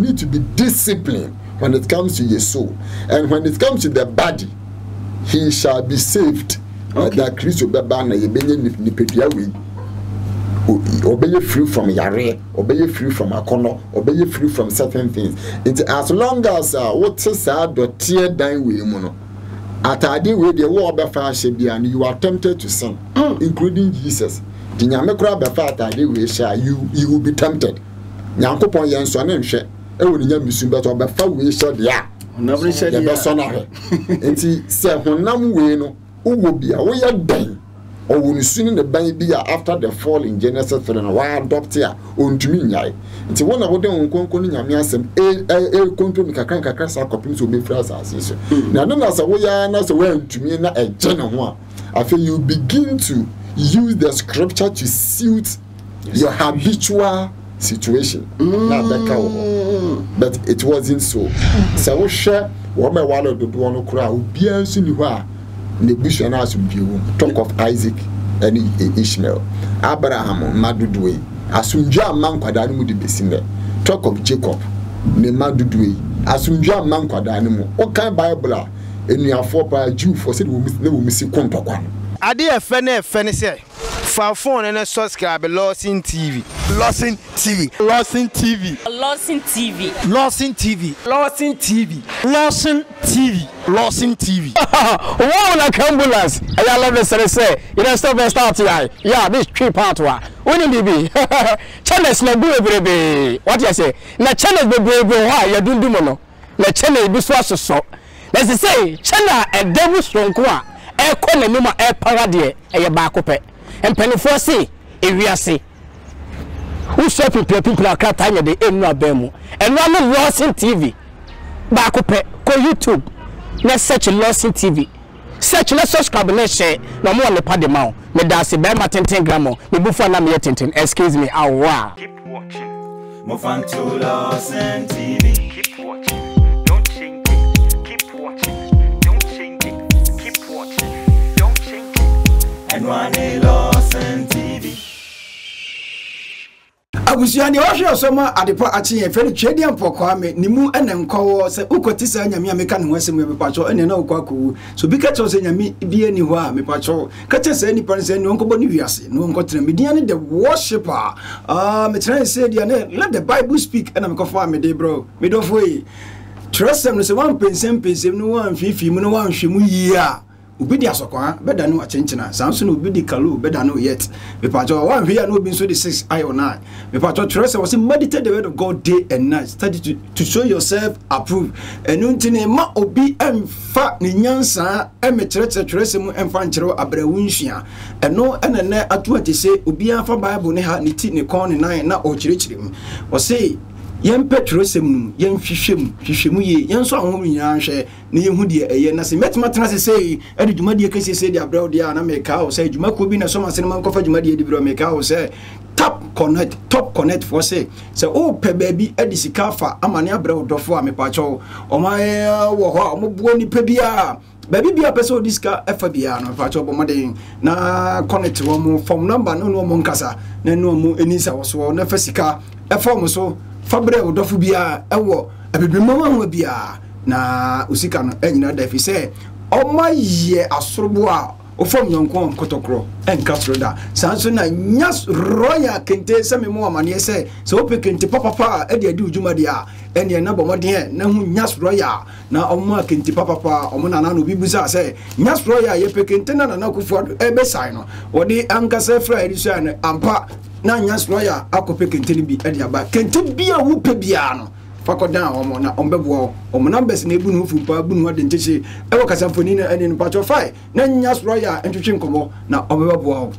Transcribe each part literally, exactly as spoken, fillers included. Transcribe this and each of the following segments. need to be disciplined when it comes to your soul. And when it comes to the body, he shall be saved. That Christ will be born and be in obey free from yare, obey free from akono, obey free from certain things. It's as long as uh, what is said or tear down with you. At a day where the war before should be, and you are tempted to sin, mm. including Jesus. The Yamekra before at a day where shall you you will be tempted. Nyankopon Yanson and Shet, and when you assume that before we shall be a never said the personal. And he said, when I'm winning, who will be a way of dying? Or when you see the baby after the fall in Genesis three, and why adopt here on to me? And so, one of them will come in your means and a control me. I can't crash our copies to be friends as you say. Now, don't ask why I'm not aware to me. Not a general one. I feel you begin to use the scripture to suit your habitual situation. Not the cow, but it wasn't so. So, share what my wallet would want to cry. Be as you are. The bush and us view talk of Isaac and Ishmael, Abraham, Madudwe, Asunja Manquadanimu de Bessine, talk of Jacob, Ne Madudwe, Asunja Manquadanimu, O kind Bible, and you are four by a Jew for said we will miss you. I dear Fene Fenice, Fafon and a subscribe, Lawson T V, Lossin T V, Lossin T V, Lossin T V, Lossin T V, Lossin T V, Lossin T V. Lawson T V. Wow, like Kambulas. I love this. I say, you know, stop and start here. Yeah, this three part one. Wouldn't it be? Channels no be what you say? Now, channels be brave. Why you do do mono? Now, channel be so. Let's say, channel a devil strong qua. A corner number a parade a backup. And penny for say, if we are say, who shall prepare people at crap time at the end of Bemo? And one of Lawson T V. Backup, call YouTube. Let's search Lawson T V. Search, let's subscribe, let's share. No more on the pad amount. Me dance, bear my ten ten grandma. Me before I'm here ten ten. Excuse me, ah wow. Keep watching. Move on to Lawson T V. Keep watching. Don't change it. Keep watching. Don't change it. Keep watching. Don't change it. And one day Lawson T V. I was young, the Osho Soma at the Pachi and Fred Chadian for Kwame, Nimu and Nko, Ukotisa and Yamiakan Western Mepacho and no Kwaku. So because was in a me be anywhere, Mepacho, catches any parents and no uncle Bonivias, no uncle Tremidian, the worshipper. Ah, Metran said, let the Bible speak and I'm conformed, de bro, mid of way. Trust them, there's one pence and pence, no one fifty, no one shimuya. Ubidia sokwa better no achenchina Samson ubidi kalu better no yet bepacho one here no be so the six eye on eye bepacho trust was meditate the word of God day and night study to, to show yourself approved enu ntine ma obi emfa ne nyansa emetretse trust mu emfa nchero abrawunsua eno enene ato atese obi anfa bible ne ha ne ti ne kon ne nine na ochirechirim wose yen petrosem yen hwehwem hwehwemu ye yen so ahom nyina hwe ne yehu de eye na se metmatena se sei adjuma de kesi sei de abroad ya na make house adjuma ko bi na so masene man kofa adjuma de de bro make house top connect top connect for say se o pe baby edi sika fa amane abroad dofo a mepacho o man wo ho mo buo ni pe bia baby bia pese o diska efa bia no mepacho bo modern na connect wo mo form number no no mo nkasa na no mo enisa wo so na fa sika e form so Fabre or Dofubia, a war, a baby mamma will be a na Usican, and another if he say, oh my ye a sorboa, or from Yonkon, Cotocro, and Castroda, Sansona, yes, Roya can tell some more money, say, so picking to Papa, and they do Jumadia, and your number, my dear, no, yes, Roya, now on marking to Papa, or Monanano Bibuza, say, yes, Roya, ye picking ten and a knock for a besino, or the Anca Sefra Edison, Ampa. Na nyas lawyer akope kenteni bi e dia ba kenteni bi a wo pe bia no fakodan omo na ombebo omo numbers na ebu no fumpa bu no de ncheche e wo kasamfoni na eni pacho fai na nyas lawyer entwetwe nkomo na ombebo wo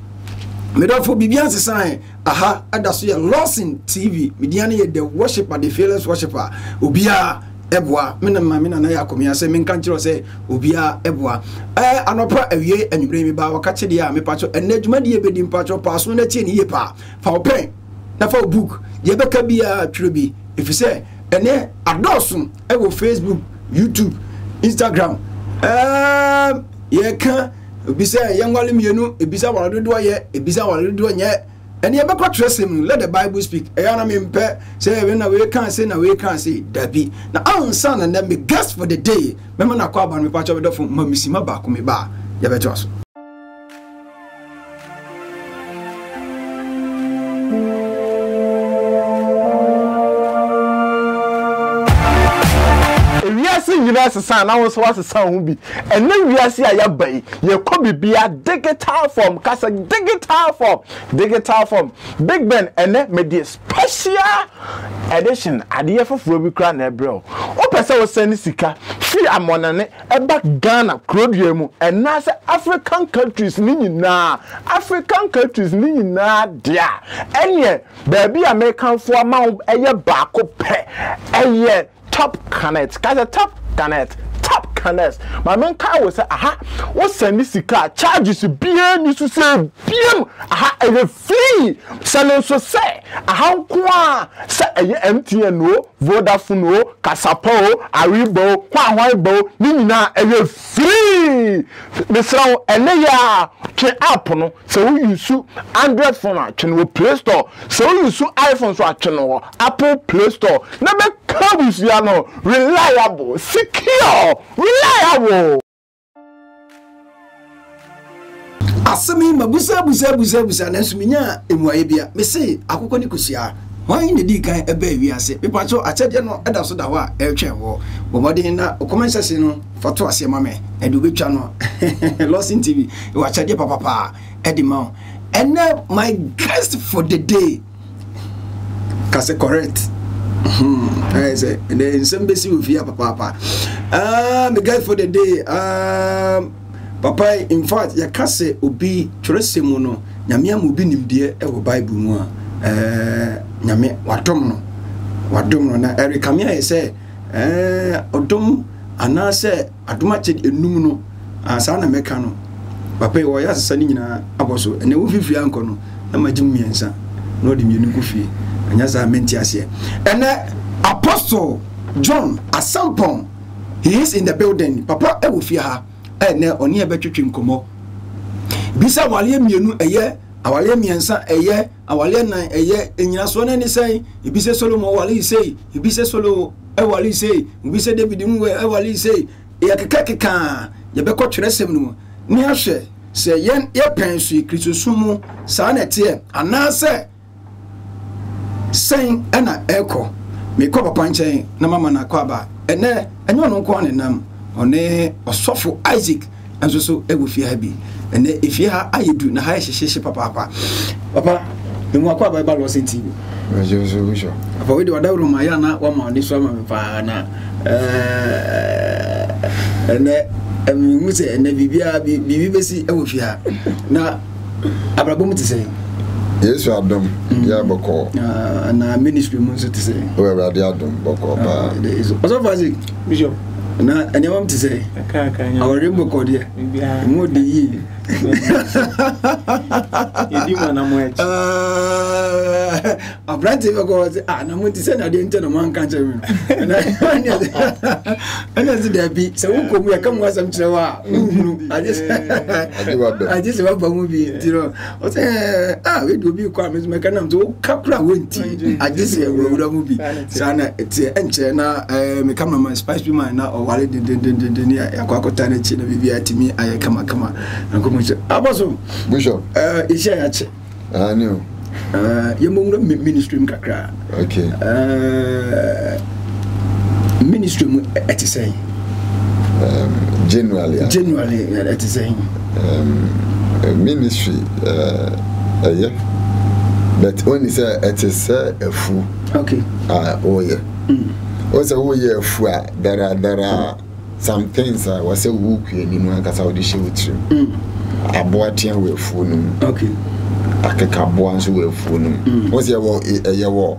medofo bibia nsesan aha adaso ye Lawson T V media na ye the worshipper the fearless worshipper obia Eboa, mina mina na ya komia se min kanchiro se obia eboa eh anopa awie anwure mi ba wakache de a mepacho enadjuma de ebedi mpacho paso na tie ne ye pa fa open na fa book ye beka bia twire bi ifise ene adosun e go Facebook, YouTube, Instagram eh ye kan obi se ye ngwale mienu ebisa wala dodo ye ebisa wala dodo nye And you ever trust him, let the Bible speak. I mean, say, when we can't say, now we can't say, Debbie. Now, I'm son, and then be guest for the day. Remember, I call and we patch up the phone, Mammy Sima Bakumi Ba. You better trust. San, I was was a sound be, and then we are see a bay. You could be a digital form, cast a digital form, digital form, Big Ben, and then made the special edition at the F of Ruby Crown Ebro. Opesa was sending Sika, free Amonane, and back Ghana, Crodium, and NASA African countries, Nina, African countries, Nina, dear, and yet, baby, American for Mount Aya Bako Pe, and yet. Top connect, guys. Top connect, top connect. My man car was say, aha, what send this car? Charges you B M, you should say B M. Aha, it's free. Selling so say, aha, kwa say M T N o, Vodafone o, Kasapo, Aribo, Huawei bo, nina it's free. Besrao eneya che app no, so you use Android phone a che Play Store, so you use iPhone so a che Apple Play Store. Na be Kabus yano, reliable, secure, reliable. Asami mabusa busa busa busa nansuminya emwaye bia. Me say akoko ni kusia. Why the dig kan ebe wi ase. Me pacho achede no eda so da ho a eltwen wo. Bomodin na comment section no foto ase mame. Edubetwa no. Lossin T V. E wa achede papa pa. Edima. And now my guest for the day. Kase correct. I say, and then some busy with your papa. Um, the guy for the day, um, papa, in fact, your case will be Tresemono, Yamia will be named dear Evo Bible Moa, er, Yame, Watomno, Wadomno, Eric Camia, say, er, Odom, and I say, Adomachet in Numuno, as an Americano. Papa was sending a apostle, and a woofy fiancono, and my Jimiansa, not the Munikufi. And uh, Apostle John Asampong, he is in the building. Papa, I will fear her. And now, on your bedroom, come on. Bisa Waliam, you know, a year, our Lamiansa, a year, our Lena, a year, and Yaswan, say, if he says solo, Wali say, if he says solo, I will say, we said, David, I will say, Yakaka, Yabako Tresemu, Niashe, say, Yen, your pensi, Christosumo, Sanetia, and now say. Saying ena echo me kopa panche na mama na kwaba ene enyo no ko anenam one osofo Isaac enso so egufia ha bi ene efia ha ayedu na ha hyehyehe papa papa papa me mu akwaba ba Lawson T V ajo so wisho papa we de wadawro ma ya na wa ma oni so ma me fa na eh ene emu muse ene bibia bibi besi egufia na abrabo mutise. Yes, you are dumb. Yeah, Boko. And our ministry, Monsieur, to say. Well, we are dumb, Boko. What's up, Isaac? Bishop. And I want to say, our rainbow code here. More the year. A brand new God, and I'm going to send a dent on one country. And I said, there be so who could we come with some chow? I just I just love a movie. Ah, it will be quite Miss Mecanum to Capra Winty. I just say, we're a movie. Sana, it's a encher now. I become my spice with mine now. Or while it didn't near a quacotanic chin of V I T me, I come a come on. Apostle Bishop, uh, it's a I knew. Uh, you must ministry kakra. Okay. Uh, ministry at is saying. Um, generally. Generally, at is saying. Um, ministry. Uh, uh, yeah. But when it's a it is a fool. Okay. Ah, uh, oh yeah. Also, oh yeah, fool. There are there are some things I was a woke anymore because I would share with you. I bought you with phone. Okay. Akekaboan so we phone was your year who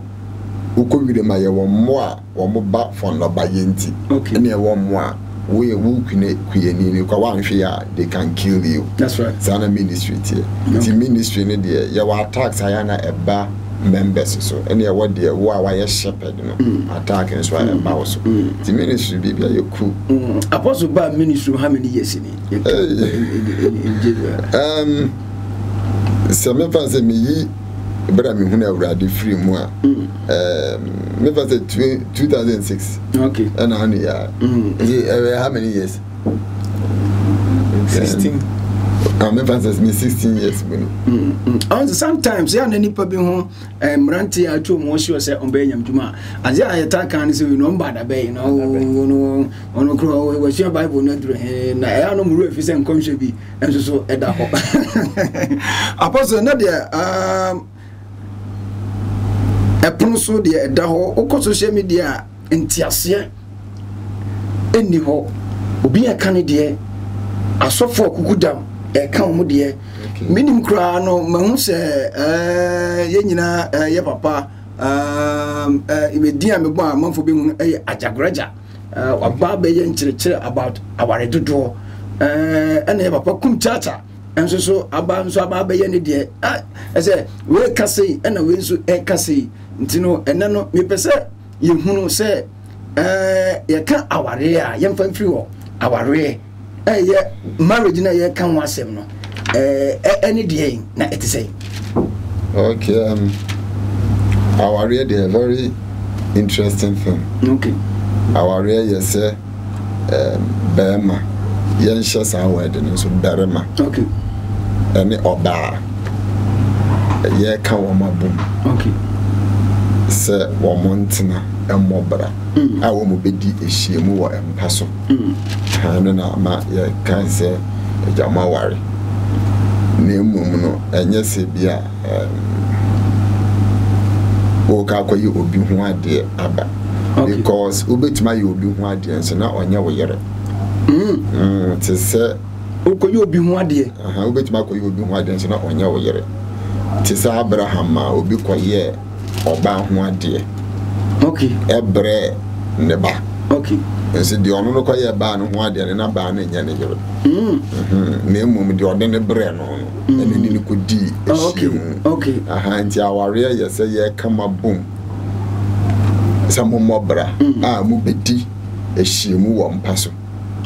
could be my one more or more back from the bayenti. Okay, near one more we woke in a queen, they can kill you. That's right. Sana ministry here. The ministry in the your attacks Iana a bar members so any award dear Huawei shepherd attack and so I am mouse. The ministry be your crew. Apostle bad ministry, how many years in it? Um. Some of us, me, brother me who already free more. Um, me first two thousand six. Okay. And how many years? How many years? Sixteen. I remember it's me sixteen years ago. And sometimes, yeah, many people who ranty at home, most you say, "Ombe yam juma." As yeah, I talk and say, "You know, bad boy, you know, you know, you know, crow, we share Bible, not drink." Na I no move if you say, "Come should be," and so so at that. Apostle, na there. Um, a pronunciation there at that. Oko social media, entiasie, eniho, ubi a Canadian, asofo kukudam. E kamu die minim kra no mahu se eh ye nyina ye papa um eh imedi am gba manfo bi hu eh ajagoraja oba be ye nkirekire about aware dodo eh ene papa kum chacha enso so aba nso aba be ye ne die eh se we kasei ene we nso e kasei ntino ene no mepese ye hunu se eh ye ka aware a ye mfa mfiri ho aware eh yeah marriage na yeah can one same no eh any day na it say okay um our read a very interesting thing okay our read yes eh bema yen sha sa wedding so berema okay any oba yeah can one mabum okay say one month na emmobra I will be the issue more and pass. I don't know, my can't say a Jamawari. Name Mumno, and yes, it be a walk out you will be one day, Abba. Because Ubit my you will be one day, and so now on your way. Hm, to say, Oko you will be one day, Ubit Mako you will be one day, and so now on your way. Tis Abraham will be quiet or bound one day. Okay. Ebre neba. Okay. And said the honor of ban one day and a ban in Yanagel. Hm. Name the ordinary brain on, and then you could de. Okay. Okay. A hand our rear, yes, I come up boom. Some more bra. Ah, mubedi. A she move on passo.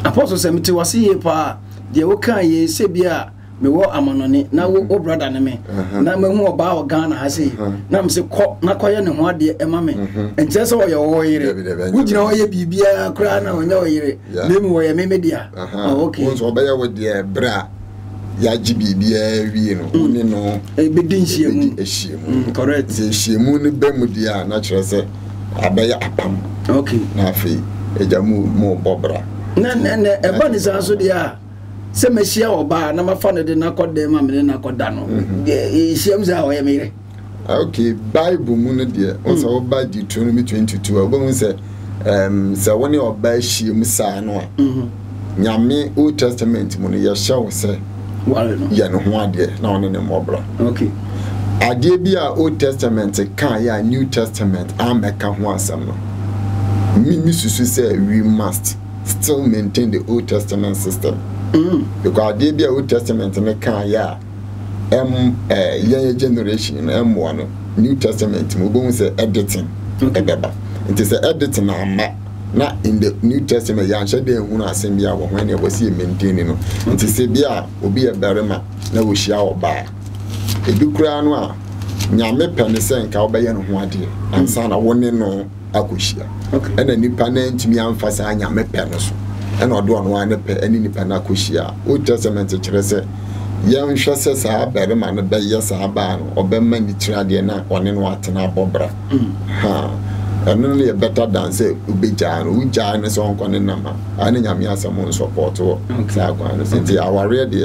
Apostle Semity was here, pa. The Oka ye sebia. Me wo amanoni na wo brother ne me na me hu oba o Ghana ha sei na me se kɔ na kɔye ne ho ade e ma me enkyɛ sɛ wo ye wo yire wo gyina wo ye bibia kura na wo nya wo yire na me wo ye me media okay wo so obaye wo de bra ya gi bibia wie no ne no e be din hie mu ehie mu correct ehie mu ne be mu dia na kyerɛ sɛ abaye apam okay na afei eja mu mu bobra na na na e ba ni san so dia se me hia oba na mafa no de na koda ma me na koda no e hia mza o ye me okay Bible mu no de o se oba Deuteronomy twenty-two oba mu se um se woni oba hia mu sa no a nyame Old Testament mu no ye hia o se wale no ye no ho ade na woni ne mobra okay ade bi a Old Testament kan ya New Testament ameka ho asam no mi mi susu se we must still maintain the Old Testament system. Mm. Because they be a Old Testament and can yeah M uh young generation M one New Testament we say editing okay. It is editing not in the New Testament yeah should they won't send me when you was maintaining it is a beer will be a barema now we shall buy a do crown nyame penisen ka obeye no ho ade ansa na woni no akoshia ena nipa na ntimi amfasa nyame penso ena odo ono ane pe eni nipa na akoshia o testament kire se ye nhwese sa abere ma no be ye sa ba no obemma ni tirade na one no atena bobra ha eno no ye better than say ubeja no uja ne so onko ne nama ane nyame asamo support wo sa kwa no se ti aware de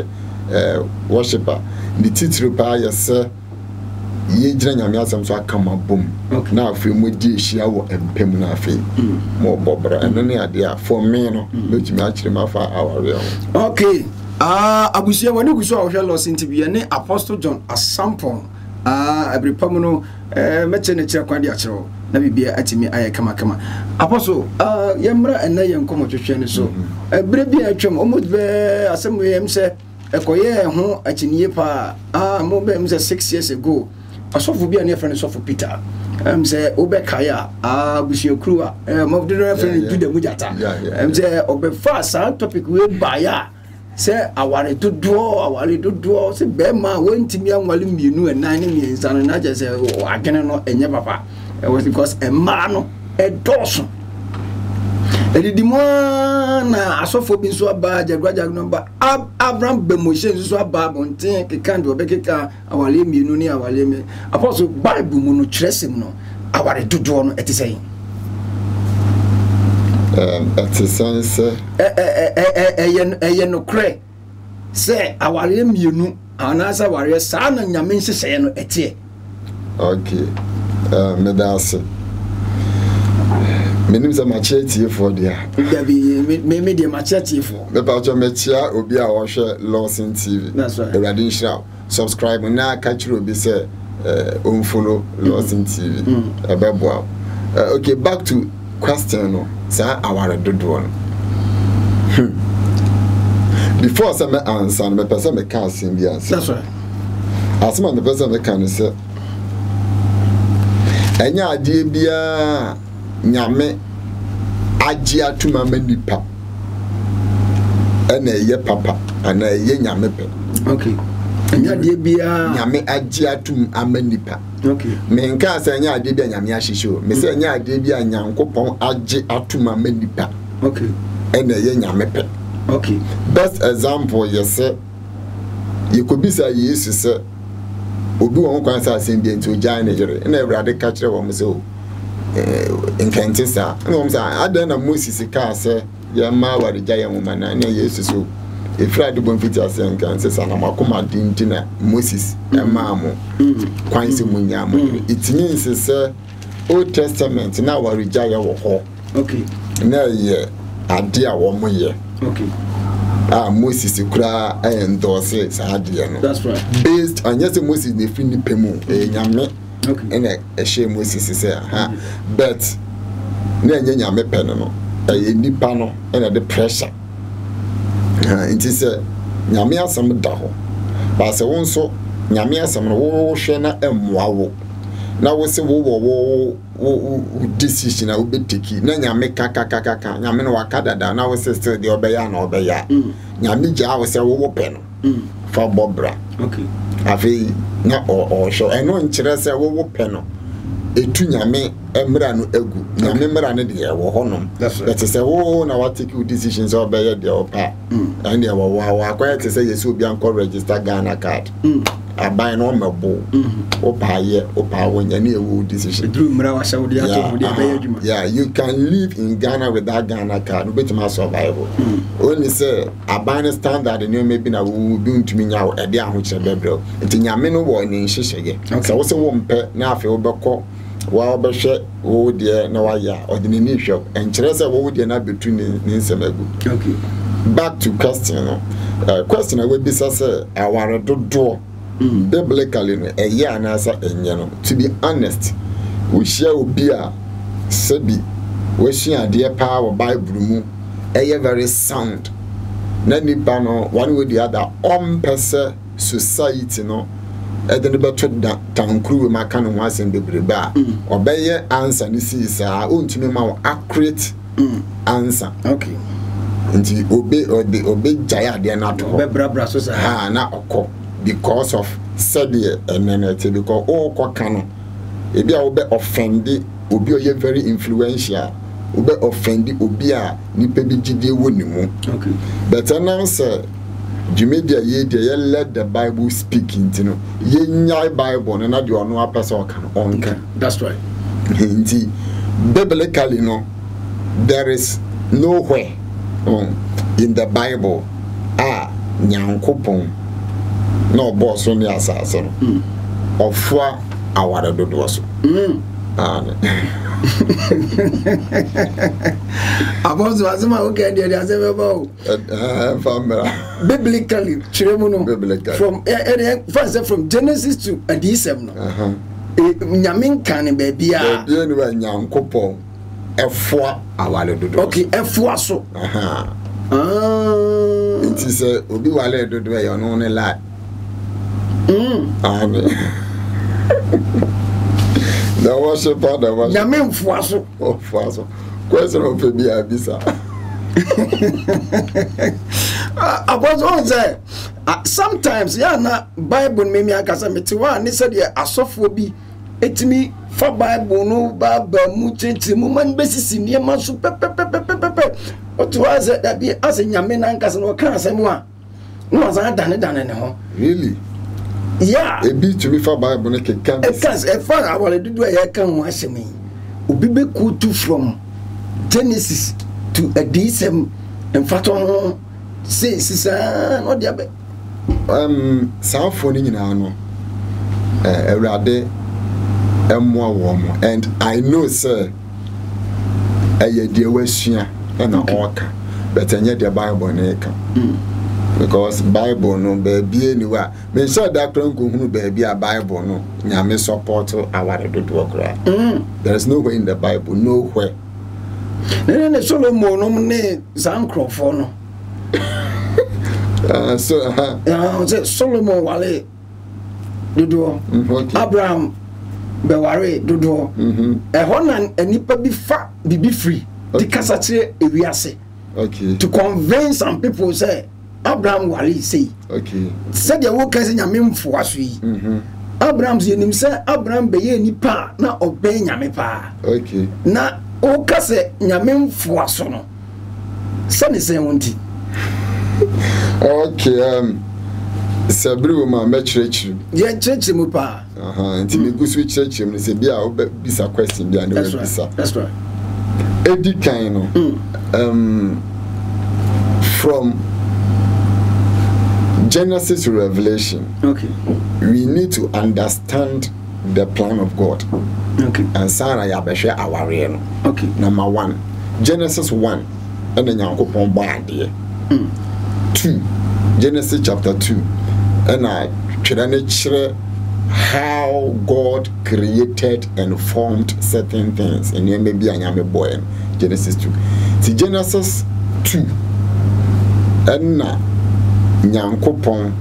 eh worshiper ni titiri pa ye se ye jira nyame asam so aka mabom na afem modie hia wo empem na afem mo bobra eno ne ade a for me no beti me akire ma fa aware okay ah abusia wani kuso a ohwe Lossin T V ne Apostle John Asampong ah abripam no eh meche ne kire kwade a kire na bibia atimi aye kama kama apostle ah yemra ena yenkomo twetwe ne so ebre bia atwem omot be asem yem se ekoye ho akiniye pa ah mo be mse six years ago asofo bia ne friend sofo Peter am say obekaya abusio kruwa eh mo de friend do the mujata am say obefa sa topic we buy ya Say, I wanted to draw, I wanted to draw. Say, Bema went to me and Walim, you knew, and nine years, and I just said, oh, I can't know, and never. It was because a man, a dozen. And the demand, I saw for being so bad, the gradual number, Abram Bemushin, so bad on tank, a candle, a car, our lame, you know, our lame. Apostle Bible, no tracing, no, I wanted to draw at the same. Um, at the sense, eh, eh, eh, eh, eh, no cray. Say, I will him, you know, and as I warrior, son, and your means to say no, et ye. Okay, uh, Medas. My name is a machete for dear. Maybe the machete for the Pacho Metia will be our share Lawson T V. That's right. The Radisha. Subscribe and now catch you will be say, um, follow Lawson T V. A babble. Okay, back to question. Sir, I want to do one. Before some answer, the person may can't see me answer. That's right. As soon as the person may can't say, any idea be a nyame idea to my many pap, and a ye papa, and a ye nyame pe. Okay. Any idea be a nyame idea to my many pap. Okay. Men can say any idea be a nyamiashisho. Me say any idea be a nyanko pon aje atuma menipa. Okay. Ene ye nyamepe. Okay. Best example yes sir. You could be say yes sir. Obi won kwan say asem bi enti oja Nigeria. Ene Awurade ka kire wo me say o. Eh nkente sa. Ene wo me say adan na Moses ka say ye ma warija ye nwoma na na Jesus o. E Friday bon fitia say nkente sa na makoma din din na Moses e ma mo. Kwanse munya mo. It means say Old Testament na warija ye wo ho. Okay. Na ye ade a wo mo ye. Okay. Ah, Moses kura endorse sa ade no. That's right. Based on yes Moses dey fini pemu e nyame. Okay. Na e she Moses say ha. But na nya nyame pe no. E nipa no na the pressure. Ha, it is nyame asem da ho. Ba se won so nyame asem no wo hwe na emwawo. Na we say wo wo wo decision na we take na nyame kaka kaka kaka nyame no wakada da na we say still the obeya na obeya nyame ja we say wo wo pe no for bobra. Okay. Afi na o o show eno nkire say wo wo pe no etu nyame emra no egu nyame mra ne de wo honom that say wo na wa take decisions obeya de opa and there wo wa kwete say yesu bi an call register Ghana card. I buy no mobile. Opaye, Opawan, any old decision. Yeah, you can live in Ghana without Ghana card, which my survival. Only say, I buy a standard and you may be a wound to me now at the amateur bedroom. It's in your menu warning, she said. So, also one pet now for Boko, Wabashet, oh dear, no, I or the new shop, and Teresa, oh dear, not between the Ninsamago. Okay. Back to question. Uh, question I will be such I want to draw. Mm. Biblically, a year and answer, and you know, to be honest, we shall be a sebi, we shall dear power by blue, a very sound. Nanny Banner, one with the other, on person society, no, at the better town crew, my canon was in the bribar, or bear answer, this is our own to me, my accurate answer. Okay. And you obey or the obey Jaya, they are not all. Bebra, so ah, not a cop. Because of sadie and mentality, because oh, Kokano, if you are offended, will be very influential, will be offended, will be a Nipebiji Wunimu. Okay. But an answer, you made the idea, let the Bible speak in Tino. Ye nye Bible, and not your no person on. That's right. Indeed, biblically, no, there is nowhere in the Bible, ah, Nyankopon. No boss on the assassin of four hour of the doors. Apostle Asampong, okay, there is a bow. Biblically, Biblically, from first from Genesis to Adisem. Yamin can be a young couple. F four hour of the doors. Okay, F four so. Aha. It is a Ubiwale do do your own life. Mm. And the worshiper, the worshiper. The main foiso. Oh, foiso. Question of a beer, visa. I was on there. Sometimes, yeah, na Bible me me akasametiwa. Ni said ya asofobi. Etimi fa Bible no Bible mu chenti mu man besisi ni man su pe pe pe pe pe pe. Otuaze that be as nyame na nkasa no kan asemu a. No azan dane dane ne ho. Really? Yeah. E bi to me fa Bible ne ke kan. E kan e fa awale dudu e kan ho asemi. Obi be kutu from Genesis to Adisem and Faton. See, see, no diabe. Um, South phoning in Ano, a rather a more warm, and I know, sir, a dear Westia and an orca, but I need the Bible and because Bible no baby anywhere. Make sure that uncle who baby a Bible no, you may support our good work. There is no way in the Bible, nowhere. Then a solo monome, Zancrofono. Uh, so, uh, uh, Solomon Wale Dudu okay. Abraham Beware Dudu a Honan and Nipa be fat be free. The Cassatia Eviase. Okay. To convince some people, say Abraham Wale say, okay, said your workers in a meme for us. Abraham's in himself, Abraham Baye Nipa, not obeying Yamepa. Okay. Now, O Casse Yamem for us. Sunny say, won't he? Okay, um, Sabru, my match church. Yeah, church, Mupa. Uh huh, and you go switch church him. They say, be out, be a question. That's right. That's right. Eddie Kaino, um, from Genesis to Revelation, okay, we need to understand the plan of God. Okay, and Sarah Yabasha, our real. Okay, number one, Genesis one, and then Yankopon Bardi. Two, Genesis chapter two, and I credential how God created and formed certain things. And you may be a boy. Genesis two. See Genesis two, and na nyankopon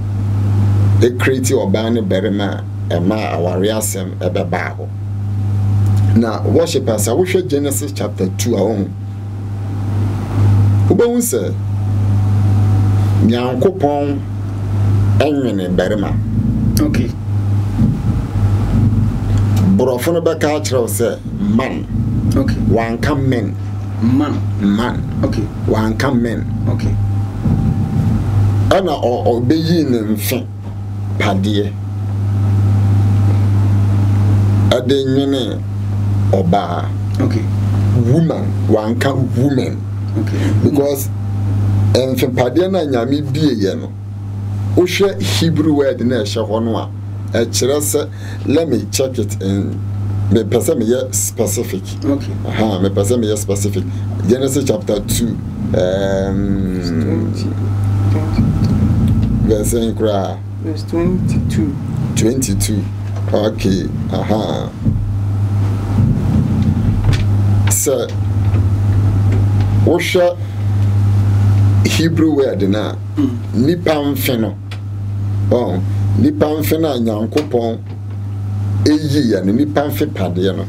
e create obane berema e ma awariasem e bebaho. Now, worshipers, I wish Genesis chapter two alone. Who say? Nyankopon enwene berema. Okay. Borofo no be ka kyerɛ sɛ man. Okay. Wanka men. Man. Man. Okay. Wanka men. Okay. Ana o obeyi ne mfe padeɛ. Ade nwene oba. Okay. Woman, wanka woman. Okay. Because and from Padena Yami Bieno, Usha Hebrew word in a Shahonwa, a Cherasa, let me check it in the Passamia specific. Okay. Aha, the Passamia specific. Genesis chapter two. Um, verse twenty-two. Verse twenty-two. Twenty-two. Okay. Aha. So, Usha. Hebrew word na nipa mfeno oh nipa mfeno nyankopon eyi ya nipa mfe pade no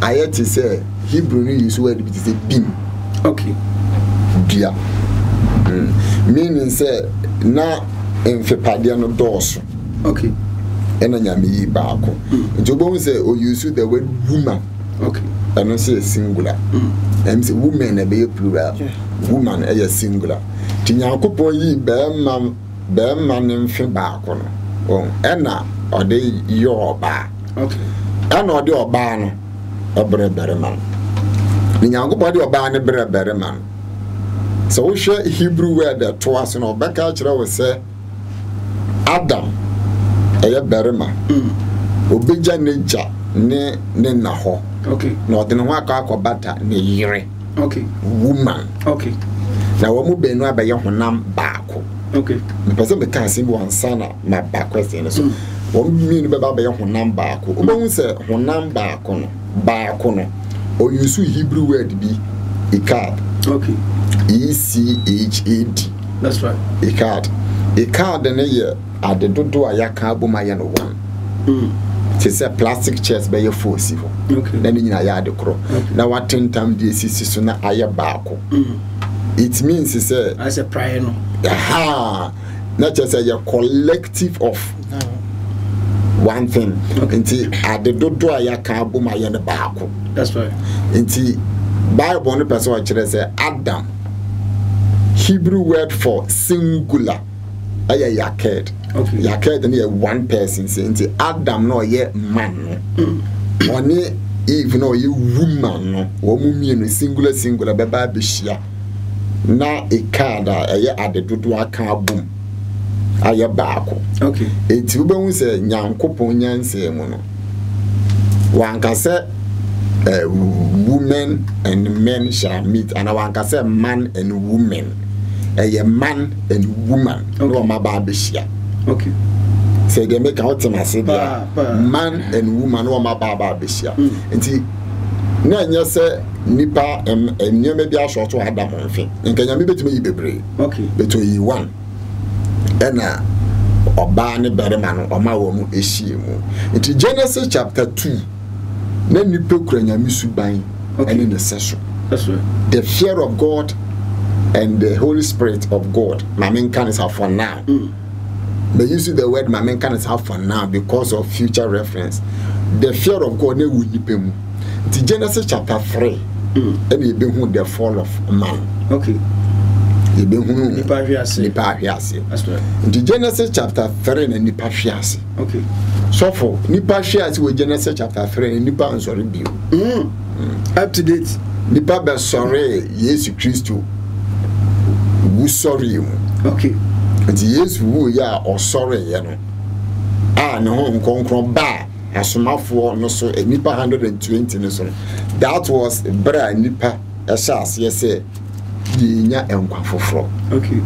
ayeti say Hebrew ni use word bit say bim okay dia meaning say na mfe pade no doso okay ena nyame yi baako njobo say o use the word woman okay and no say singular and say women na be plural woman is singular. Tinyankopon yi beman beman mfe baako no. Oh, ena ode yoba. Okay. Ena ode oba no ebre bereman. Tinyankopon ode oba ne ebre bereman. So we share Hebrew word that to us no be ka kire we say Adam eye berema. Obeja neja ne ne na ho. Okay. Na ode ne ho akakobata ne yire. Okay. Woman. Okay. Now we be no abaye honam baako. Okay. The person be can sing one sana na baako say so. We me no be abaye honam baako. Obo hu say honam baako no. Baako no. O use Hebrew word bi ikad. Okay. E C H A D. That's right. Ikad. Ikad na ye adedodo ayaka abomaye no one. Mm. She said plastic chairs by your force. Okay. Then in a yard, the crow. Now, what ten times this is sooner I a barco. It means it's a as a prior no. Aha, not just a collective of no. One thing. Inti ade dodo ayaka bo ma ye ne baako. That's right. Inti Bible no person akire say Adam. Hebrew word for singular. Aye yaked. Okay. Yaked no one person say inti Adam no ye man. Oni Eve no ye woman no. Wo mu mienu singular singular be ba be shia. Na a card that I added to a car boom. I a barco. Okay. It's you bones a young coponian ceremony. One can say women and men shall meet, and one can say man and woman. A man and woman. No, my barbishia. Okay. Say they make out and I say, man and woman, no, my barbishia. Na nyase nipa em enye me bia short wa da monfe nka nya me betu me bebre okay betu yi one ena oba ne berema no oma wo mu ehie mu nti Genesis chapter two na nipa kura nya me suban ene ne session. That's right. The fear of God and the Holy Spirit of God mamenkan is for now. Mm. They use the word mamenkan is for now because of future reference. The fear of God ne wu nipa mu. The Genesis chapter three, mm. And you been the fall of man. Okay. You been who the Paviasi. That's right. The Genesis chapter three and the Paviasi. Okay. So for Nipa Shias with Genesis chapter three and Nipa and Sorry Bill. Up to date. Nipa be sorry, yes, Christ. Who sorry you? Okay. And yes, who ya or sorry, you know. Ah, no, come back. Asumafo no so nipa one hundred twenty no so that was bra nipa esas yes say nya enkwafofro. Okay.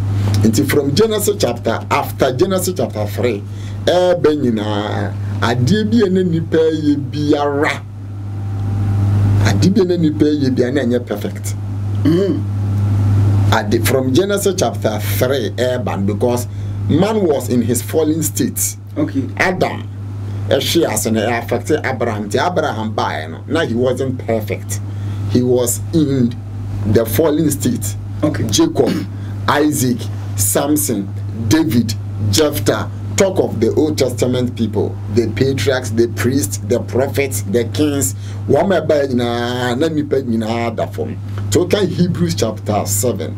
It's from Genesis chapter after Genesis chapter three e benyina ade bi ene nipa ye biara ade bi ene nipa ye bia na nya perfect. Mm. Ade from Genesis chapter three e ban because man was in his fallen state. Okay. Adam she has an affected Abraham. The Abraham by no. Now he wasn't perfect. He was in the fallen state. Okay. Jacob, Isaac, Samson, David, Jephthah. Talk of the Old Testament people, the patriarchs, the priests, the prophets, the kings. One by let me pay in other form. Talking Hebrews chapter seven.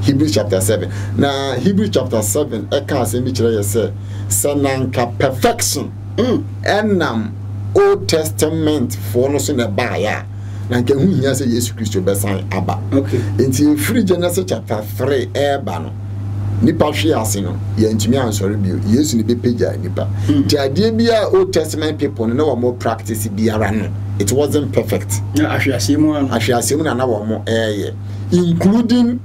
Hebrews chapter seven. Now Hebrews chapter seven. I can't say which I say. Sananka perfection. Mm. And um, Old Testament for us in a buyer. Like who here say Jesus Christ besan aba. Okay. Into free Genesis chapter three eba no. Nipa hwe ase no. Ye ntumi ansori bio. Jesus ni be pagia nipa. Jade bia Old Testament people no were more practice biara no. It wasn't perfect. Na ahwe ase mu an. Ahwe ase mu na na wo mo eh including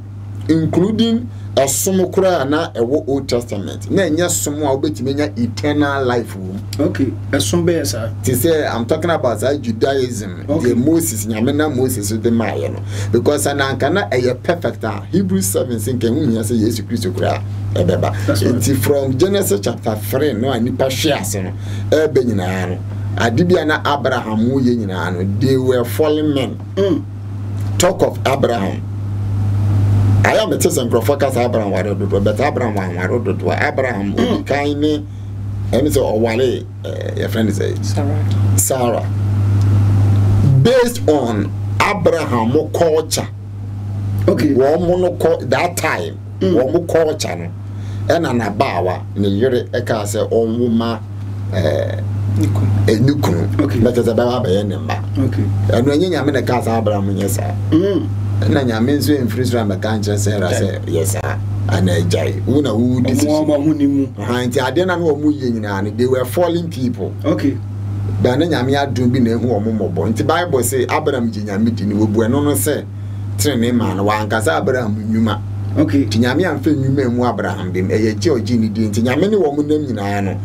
including a sumukura na ewo Old Testament. Na nya sumu a obetime nya eternal life wo. Okay. Esum be sir. They say I'm talking about that Judaism. Okay. The Moses nyame na Moses the maye no. Because na kana eye perfect ah Hebrews seven sinke hunya say Jesus Christ kura e beba. It from Genesis chapter three no anipa hwe ase no. E be nyina no. Adibia na Abraham wo ye nyina no. They were fallen men. Mm. Talk of Abraham. I am a teacher because Abraham was but Abraham was Abraham was kind. And so, Wale, your friend say Sarah. Sarah. Based on Abraham culture. Okay. That time, Womo culture. And an abawa, Nigeri Eka say Omuma. Nukun. Okay. That is a baby number. Okay. And when you are in a case Abraham, yes sir. Nanya means we in Frisra and Macancha say, yes, sir, and a jay. Una wood is one. They were falling people. Okay. Dananya do be named Momobo. The Bible says Abraham Junior meeting will be no say. Train man, one cast Abraham Numa. Okay. Tinyami and Finn, you may Abraham be a Georgini, Tinyamini woman named Nano.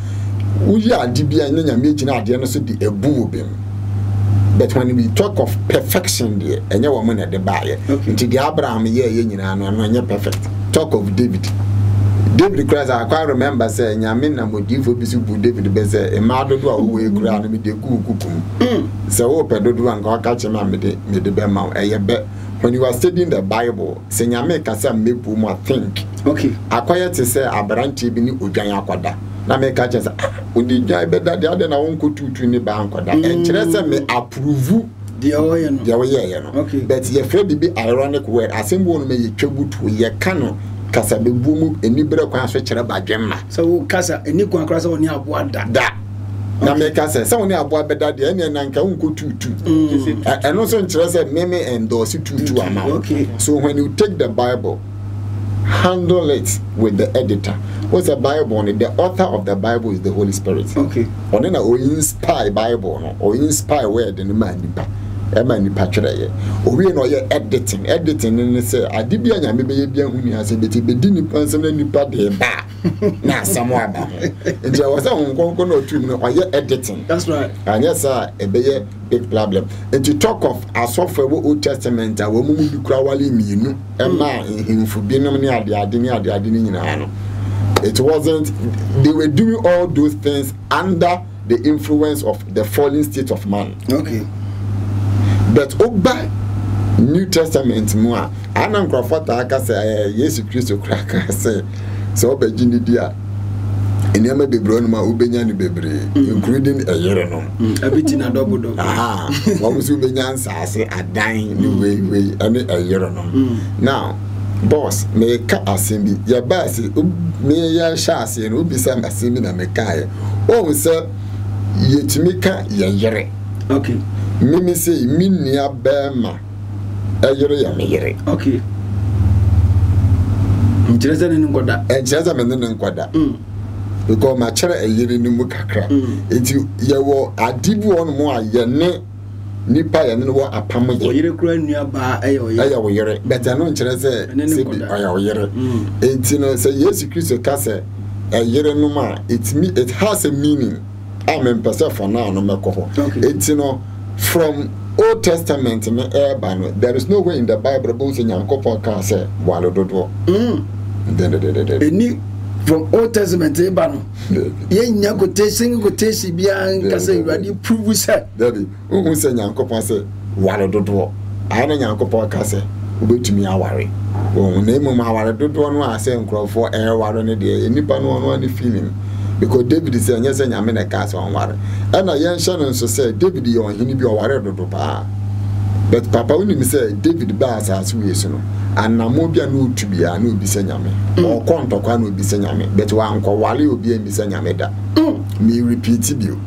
We are Dibia and Yamitin at the end of the boobim. But when we talk of perfection, there, and your woman at the buyer, into the Abraham, yeah, yeah, and you're perfect. Talk of David. David Christ, I quite remember saying, Yamina would give a David Besser, a mother who will ground with the cuckoo. So, open the door and go catch him and made the bell mouth, a bet. when you are studying the Bible, Senyame kasa mebu mo think. Okay. Akwaya te say abranti bi ni odwan akoda. Na me ka je say odi dwan be da de ade na won ko tutu ni ba ankoda. En kire say me approve the oil no. The oil no. Okay. But ye fe bi ironic word asembo no me ye twebutu ye ka no kasa mebu mu enibre kwa so kire ba dwemma. So kasa enikwa kra so ni aboa da. Da. Na me ka say say woni aboa be da de ene na nka won ko tutu. And also kire say me me endorse tutu ama. Okay. So when you take the Bible, handle it with the editor. What's the Bible? The author of the Bible is the Holy Spirit. Okay. Or then we inspire Bible, or inspire where the man we know you're editing, editing, and say, I did be a maybe who has a bit, but didn't pencil any part there. Now, someone was or two or you're editing. That's right. And yes, sir, a big problem. And to talk of Asafwa Old Testament, I will move you crowley, you know, a man in Fubinum near the Adinia, the Adinia. It wasn't, they were doing all those things under the influence of the fallen state of man. Okay. But over New Testament more, Anam Crawfata can say yes, Christ crack say so Virginia dear. And you may be brown ma ubenya bebre, including a yeronum. A bit in a double dog. Ah, what was ubenyans I say a dying new way way any a yeronum. Now, boss, may cut us in me, your bass, may ya shassi and ubi some a similar mekai. Oh, sir, ye to make ya yere. Okay. Mimi say minia bema ayere ya meyere. Okay. Mchireza nini nkwada? Mchireza nini nkwada. Mm. Because machara ayere ni mukakra. Mm. Iti yewo adibu wano mwa yene nipa yene nwa apamu ye. Oyere kura niya ba aya oyere. Aya oyere. Beti anu mchireza sebi aya oyere. Mm. Iti no say Yesu Kristo kase ayere numa it, me, it has a meaning. Amen pastor for now no mekofo. Okay. Iti no from Old Testament, there is no way in the Bible both in Yankofo can say Walododo. Mm. From Old Testament, Ebano. Ye Yanko Testing, go Testing, Bian, Cassie, ready, prove we said. Daddy, who say Yankofo say Walododo. I know Yankofo can say, wait to me, I worry. Oh, name of my Walododo, I say, and crawl for air, water, and a day, and Nippon, one feeling. Because David is saying, yes, I mean a castle on water. And I young Shannon said, David, you are in your water, but Papa only said, David Bass as we know. And Namobia knew to be a new Bissanyame, or Quantoquan would be Sanyame, but one Kawali would be in Bissanyameda. Me repeated you.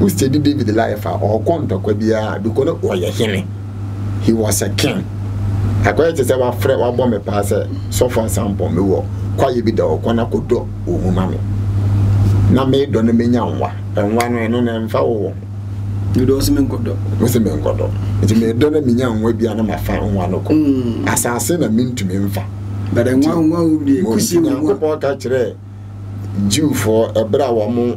We studied David the life or Quantoquabia because of your hearing. He was a king. I quite as our friend or bomb a passer, so for example, me walk, quiet bid or Quanacodo, or Mammy. Na me don me nyanwa enwa no eno na mfa wo you do osime ngodo osime ngodo eti me don me nyanwa bia na mafa nwa no ko asase na mintumi mfa but enwa nwa wo bi kusi nwa ko ta kire jiu for ebra wo mo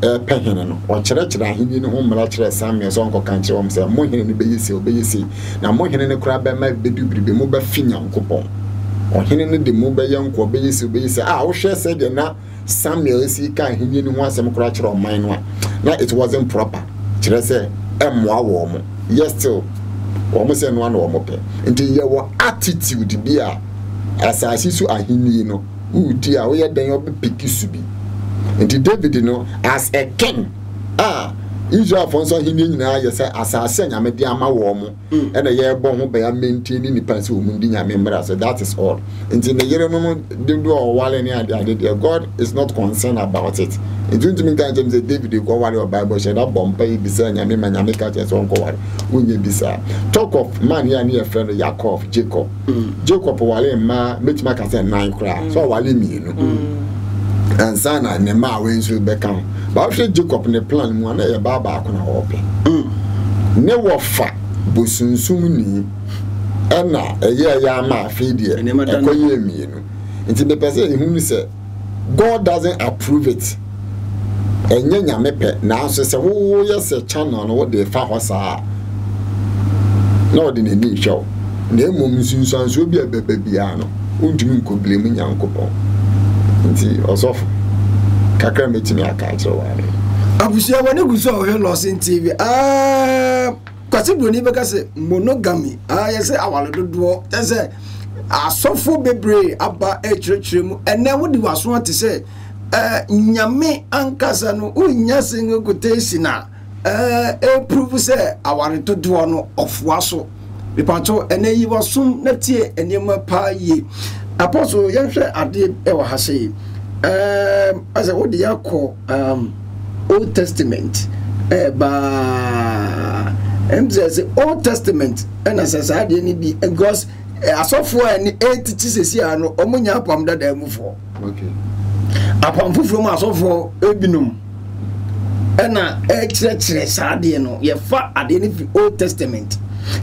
e pehene no o kire kire ahini ni ho mra kire samia so nko kan kire wo mse mo hene ni be yesi o be yesi na mo hene ni kura be ma be dubribe mo ba finya nkopon o hene ni de mo be yanko be yesi o be yesi ah wo hwe se de na Samuel si ka hinye ni ho asem kura kire oman no na it wasn't proper kire se emwa wo mo yes still wo mo se no an wo mo pe nti ye wo attitude bi a asasi su ahinye no u di a wo ye den obi piki su bi nti David no as a king ah Israel for so hinye nyina ye se asase anyame di ama wo mo e na ye bo ho be ya maintain ni nipa se o mu di nyame mra so that is all nti na yere no de do o wale ni ade God is not concerned about it it don't mean that James David go wale o Bible say na bompa e bi se anyame ma nyame ka che so nko wale unye bi sa talk of man ya ni e friend Jacob Jacob Jacob wale ma metima ka say nine kra so wale mi no and sana ne ma we nso be kan but after Jacob ne plan mu na ye ba ba ko na ope ne wo fa bosunsum ni ana eye ya ma afi die e ko ye mi no nti the person who ni say God doesn't approve it enye nya mepe na so say wo ye say channel no de fa hosa no de ne ni show na emum sunsan so bi abebe bia no ontumi ko blame nyankopon nti osofu kakra metimi aka atwa wale abusia wane guso o Lossin T V ah Kasibu ni beka se monogamy. Ah yese awale do do. Yese asofo bebre aba etretre mu. Ene wodi waso ati se eh nyame ankasa no unyase ngotation na eh e prove se awale do do no ofwa so. Bipacho ene yi wasum na tie enema pa ye. Apostle yenhwe ade e wa hase. Um as I would call um Old Testament eh ba M Z S Old Testament and as I said any be because I saw for any eight teachers here no omunya apam da da mu for okay apam foforo ma so for ebinum na e chirechire sa de no ye fa ade ni Old Testament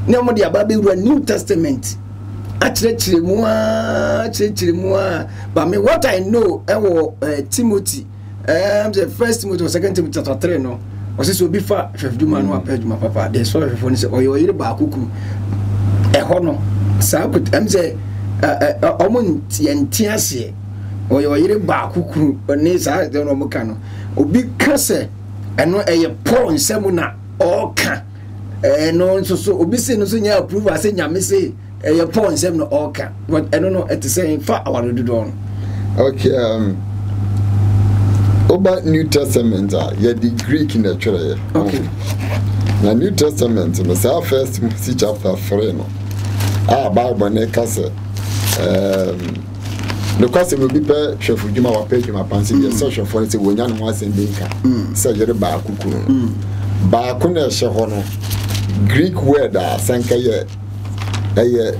na mo de aba be New Testament actually, but me what I know, I was uh, Timothy. Um, the first Timothy or second Timothy chapter three. No, was this will be far. If you man, what page my papa? They saw your phone. Say, oh, you're back. Cuckoo. Eh, hono. So, but I'm say, uh, uh, omun tientiasi. Oh, you're back. Cuckoo. But this, I don't know. Mukano. Obi kase. I know. Eh, Paul in semuna. Oka. Eh, no. So so. Obi say no. So you approve. I say you miss. Your points have no orca, but I don't know at the same far I want to do on. Okay, um, about New Testament, uh, yeah, the Greek in the trade. Okay, now New Testament, in the first Timothy chapter three, no, ah, Bible, ne kase, um, the question will be paid, chef, you might pay him upon the social for the woman was in Dinka, surgery by Kukun, by Kuna Shahono, Greek word, uh, Sankaye. A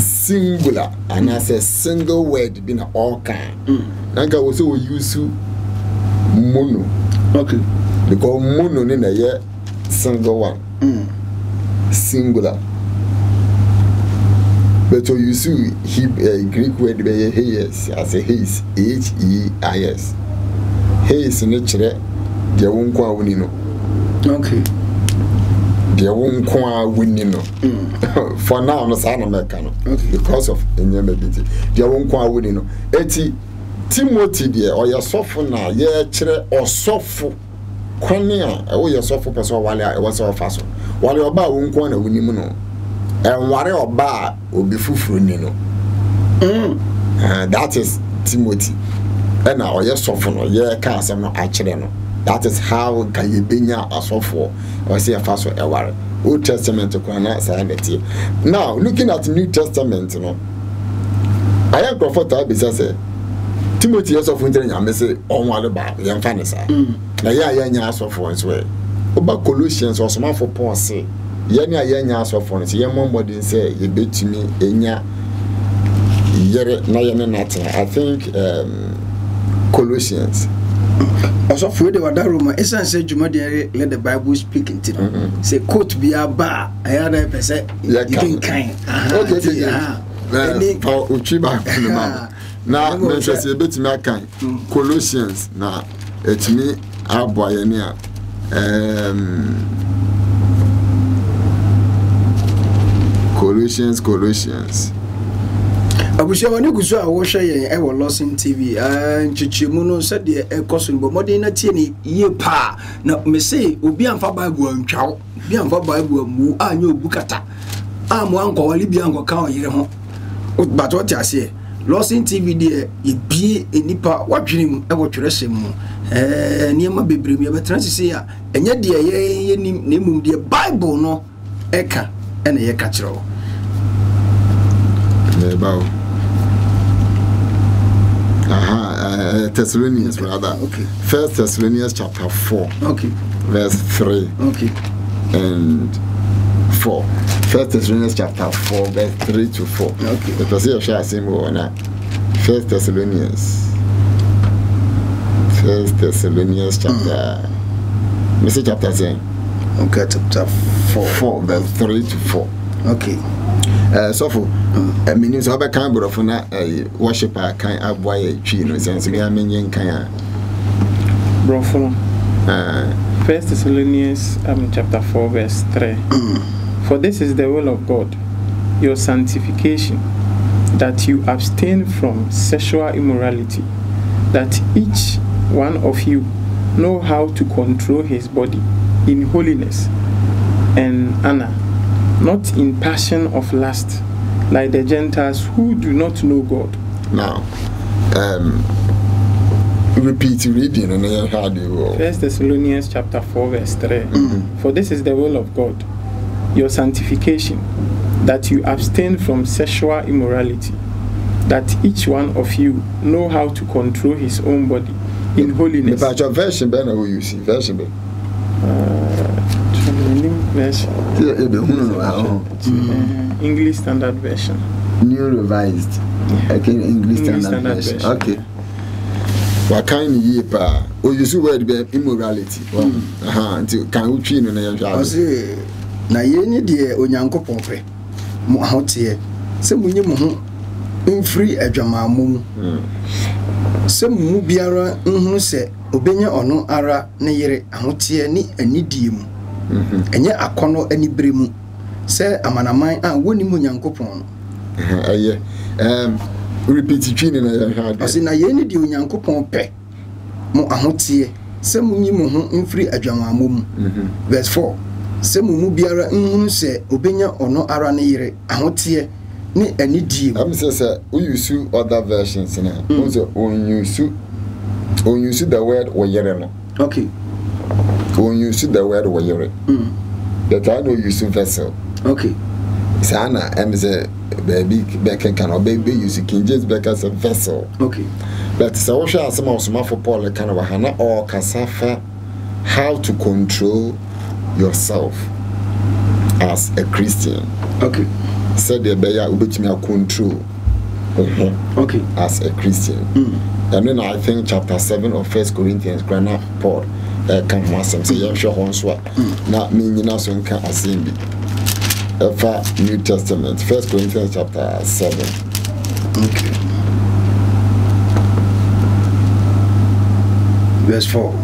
singular and as a single word been all kind. Nanka was so used to mono. Okay. Because mono in a year single one. Mm. Singular. But you see he a Greek word by a heis as a heis H E I S. Heis in nature the won kwa winino. Okay. They won't come winning for now, no sign American because of inability. They won't come winning. Eti Timothy, dear, or your sofa now, yeah, chere or sofa. Quania, oh, your sofa person while I was our fast. While your bar won't come a winning, and while your bar will be full for Nino. That is Timothy. And now, your sofa, yeah, can't some actually no. That is how can you be now as so for or say a fast or a Old Testament to Kwana Sanity. Now, looking at New Testament, you know, I am comfortable because Timothy is of winter and I may say, oh, what about young fantasy? Now, yeah, yeah, so for his way. About Colossians or some for Paul say, Yanya, Yanya, so for his young mom wouldn't say, you beat me, Enya, Yere, Nayana, nothing. I think um, Colossians. Also, for the other room, essence said, you let the Bible speak into them. Say, quote be a bar. I had a percent. You can kind. Okay, yeah. Now, let's a bit my kind. Colossians, now, it's me, our boy, and yeah. Colossians, Colossians. Abusha wani kuzo awosha yen e wo Lossin T V anchichimu no se de e kosun bo modin na tie ni ye pa na me say obi anfa Bible antwawo bi anfa Bible mu anya obukata amu anko wali bi anko kan oyire ho but what you say Lossin T V de e bie enipa wadwene mu e wo twerehye mu eh niema bebrem ye betransisi ya enye de ye ni mum de Bible no eka ene ye ka kire wo Bible. Aha, uh, Thessalonians rather. Okay. First Thessalonians chapter four. Okay. Verse three. Okay. And four. First Thessalonians chapter four, verse three to four. Okay. The passage shall seem or not. First Thessalonians. First Thessalonians chapter. Message chapter ten. Okay, chapter four. Four, verse three to four. Okay. Uh, so for a minute, I can't go for a worshiper. Can't have why children since we are meaning can bro from First Thessalonians um, chapter four, verse three. For this is the will of God, your sanctification, that you abstain from sexual immorality, that each one of you know how to control his body in holiness, and honor, not in passion of lust, like the Gentiles who do not know God. Now, um, repeat reading and then how do you all? First Thessalonians chapter four verse three. Mm-hmm. For this is the will of God, your sanctification, that you abstain from sexual immorality, that each one of you know how to control his own body in holiness. But your version, Ben, who you see, version, Ben. English Standard Version. New Revised. Yeah. Okay, English, English Standard, Standard Version. version. Okay. What kind of year? Oh, you see where the immorality. Aha, until can you train on your job? Na yeni de onyankopon fe mo ahote se munye mo ho mfiri adwamamum se mu biara nhunu se obenye ono ara ne yere ahote ni anidie mu enye akono anibere mu se amanaman a woni mu nyankopon aye um repeat twini na yahade asi na yeni de onyankopon pe mo ahote se munye mo ho mfiri adwamamum verse four Semu biara nhunu se obenya ono ara ne yire ahote ne anidie. Am say say uyusu other versions na. Unzo unyusu unyusu the word oyere no. Okay. Unyusu the word oyere. Mm. That I know usu vessel. Okay. Sana am say baby beken kan obebe usu King James beken say vessel. Okay. But say wo hwa asema osoma for Paul kan wa hana or kasafa how to control yourself as a Christian. Okay. Said the bear which me control. Okay. As a Christian. Mm. And then I think chapter seven of First Corinthians, Grana Paul, can once and say, I'm sure Honswa, not meaning us on can assemble. New Testament, First Corinthians chapter seven. Okay. Verse four. Mm.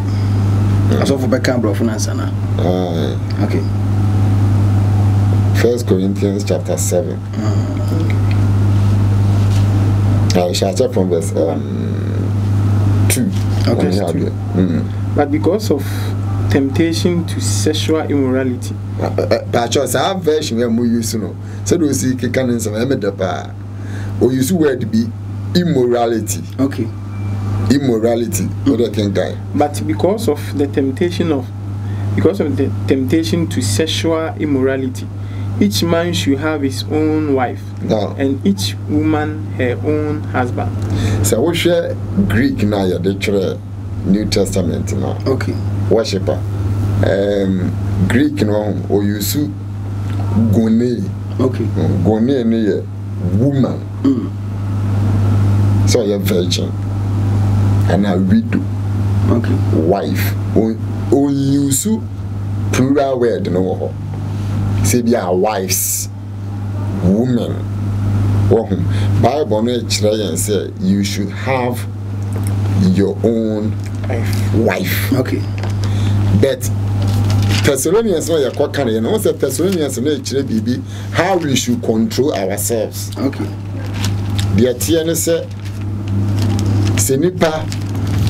As of Becambro Funansana. Uh, okay. First Corinthians chapter seven. Mm. Okay. I shall check from verse um, two. Okay. two. Mm. But because of temptation to sexual immorality. But I have version where we use no. So do see can some emeda. Or you see word be immorality. Okay. Immorality, other can die. But because of the temptation of, because of the temptation to sexual immorality, each man should have his own wife, no. And each woman her own husband. So we share Greek now, the New Testament now. Okay. Worshipper, um, Greek now, or you see, gone. Okay. Gone is woman. Mm. So you're virgin. And a widow, okay. Wife, oh, you so plural word no. Say they are wives, women. Bible no try and say you should have your own wife. wife. Okay. But Thessalonians no you call can you know say Thessalonians no try baby how we should control ourselves. Okay. The T N say Senipa,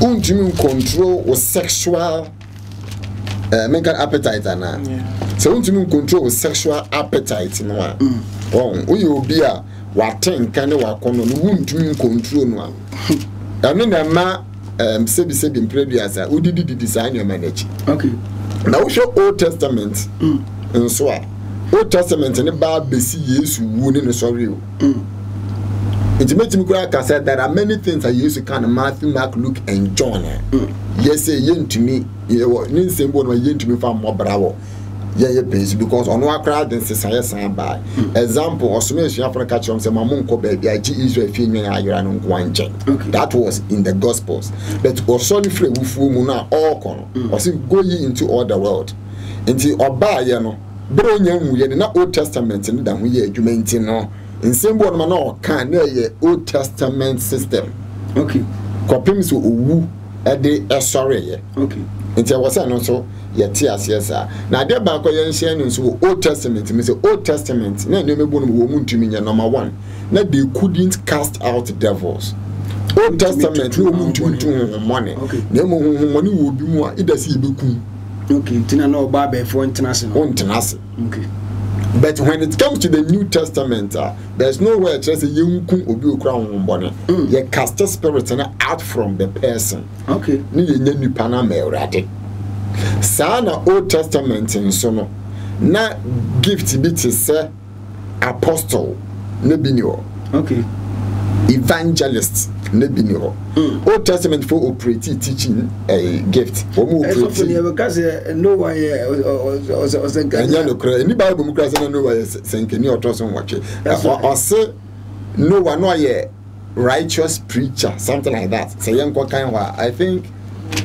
untimi control or sexual uh, make an appetite ana. Yeah. So untimi control or sexual appetite no one. Oh, we will be a watin can wa kono no untimi control no. I mean na ma um sebi sebi previous a udidi di design your manage. Okay. Now show Old Testament. Mm. Nso a Old Testament ne ba besi Yesu wu ne no sorry o. There are many things I used to kind of Matthew, Mark, Luke, and John. Yes, yen to me, you same one yen to me far more bravo. Yeah, please, because on one crowd and society by example, or some African catch from the Mamunko baby, I G Israel female, I ran that was in the Gospels. But or sorry, free with Muna or con, or see go ye into all the world. Until or by, you know, bring young, we are not Old Testament, and then we are you maintain no. In same word, man, no can the Old Testament system. Okay. Copims who at the S R A. Okay. And there was an also yet tears, yes, sir. Now, there back or ancients who Old Testament, Mister Old Testament, no name woman to me, number one. That they couldn't cast out devils. Old Testament, no woman to money. Okay. No money would be more, it does he become. Okay, Tina no Bible for international. Okay. But when it comes to the New Testament, uh, there's nowhere it says you can obi crown umbone. You cast the spirit out from the person. Okay. Ni yenye nipa na me urade. Sa na Old Testament nso no. Na gift bi ti se apostle ne bi ni o. Okay. Evangelist ne bi ni o. Old Testament for operating teaching a gift. Omo operating. Eso because no one o o o senka. Anya no kra. Ni Bible mu kra say no one senka ni otoson wache. O say no one no ye righteous preacher something like that. Say yenko kan wa I think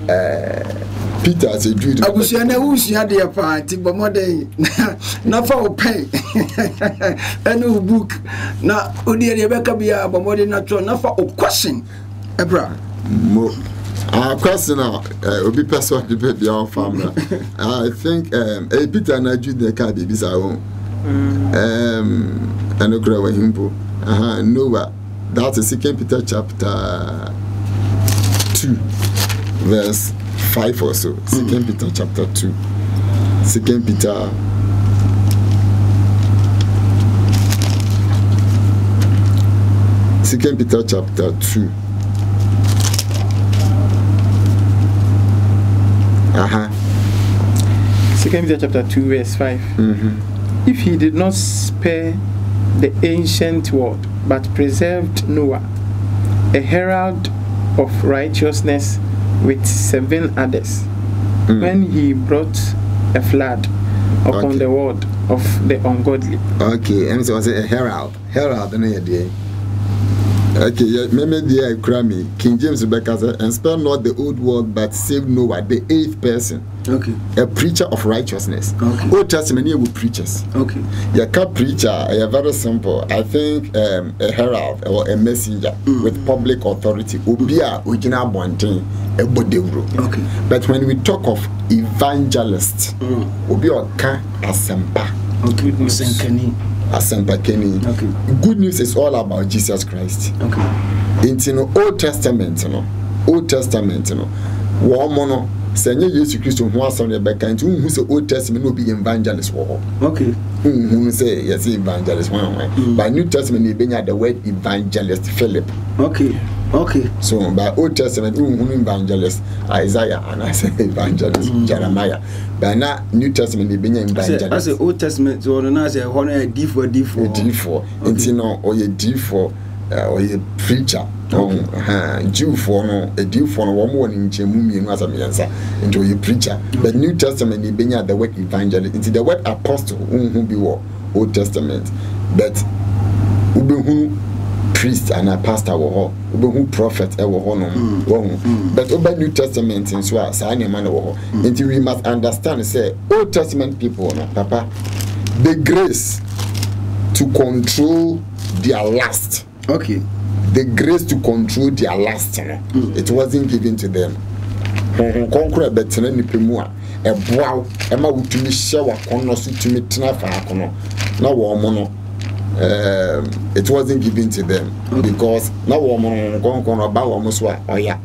uh Peter as a Jew. Abusia na usia de pa ti bomode na fa open. Enu book na odi e be ka bia bomode na tro na fa question. Ebra. Mo. Ah question na obi person de be bia family. I think um e Peter na Jew de ka be bisa won. Um enu kra wa himbo. Aha Noah. That is Second Peter chapter two verse five or so. Second mm. Peter chapter two. Second Peter Second Peter chapter two. Uh-huh. Second Peter chapter two verse five. Mm-hmm. If he did not spare the ancient world, but preserved Noah, a herald of righteousness, with seven others, mm. when he brought a flood upon okay. the world of the ungodly. Okay, and so I say a herald. Herald, and a day. Okay, yeah, maybe the crammy. King James Rebecca said, and spare not the old world, but save Noah, the eighth person. Okay. A preacher of righteousness. Okay. Old Testament with preachers. Okay. Your car preacher, you're very simple. I think um, a herald or a messenger mm. with public authority. Obia original bonding. Okay. But when we talk of evangelist, Obia can asempa. Okay. Asempa Kenny. Okay. Good news is all about Jesus Christ. Okay. In the Old Testament, you know, Old Testament, you know, woman. Senye Yesu Kristo ho aso ne beka nti hu se Old Testament no be evangelist wo. Okay. Hu say yes evangelist one way. By New Testament e benya the word evangelist Philip. Okay. Okay. So by Old Testament hu hu evangelist Isaiah and I say evangelist mm. Jeremiah. By na New Testament e benya evangelist. I say Old Testament so na say ho na D for D for D for. Nti no o ye D for Uh, or a preacher, okay. um, uh, Jew for no, a Jew for no woman in Chemumi and Masamiansa, into a preacher. The New Testament, the word evangelist, it's the word apostle, who be war, Old Testament, but who priest and a pastor were who prophet, a woman, but over New Testament, and so I sign a man over. And we must understand, say, Old Testament people, Papa, the grace to control their lust. Okay. The grace to control their lust, mm. it wasn't given to them. Um, it wasn't given to them okay. because now woman almost oh yeah.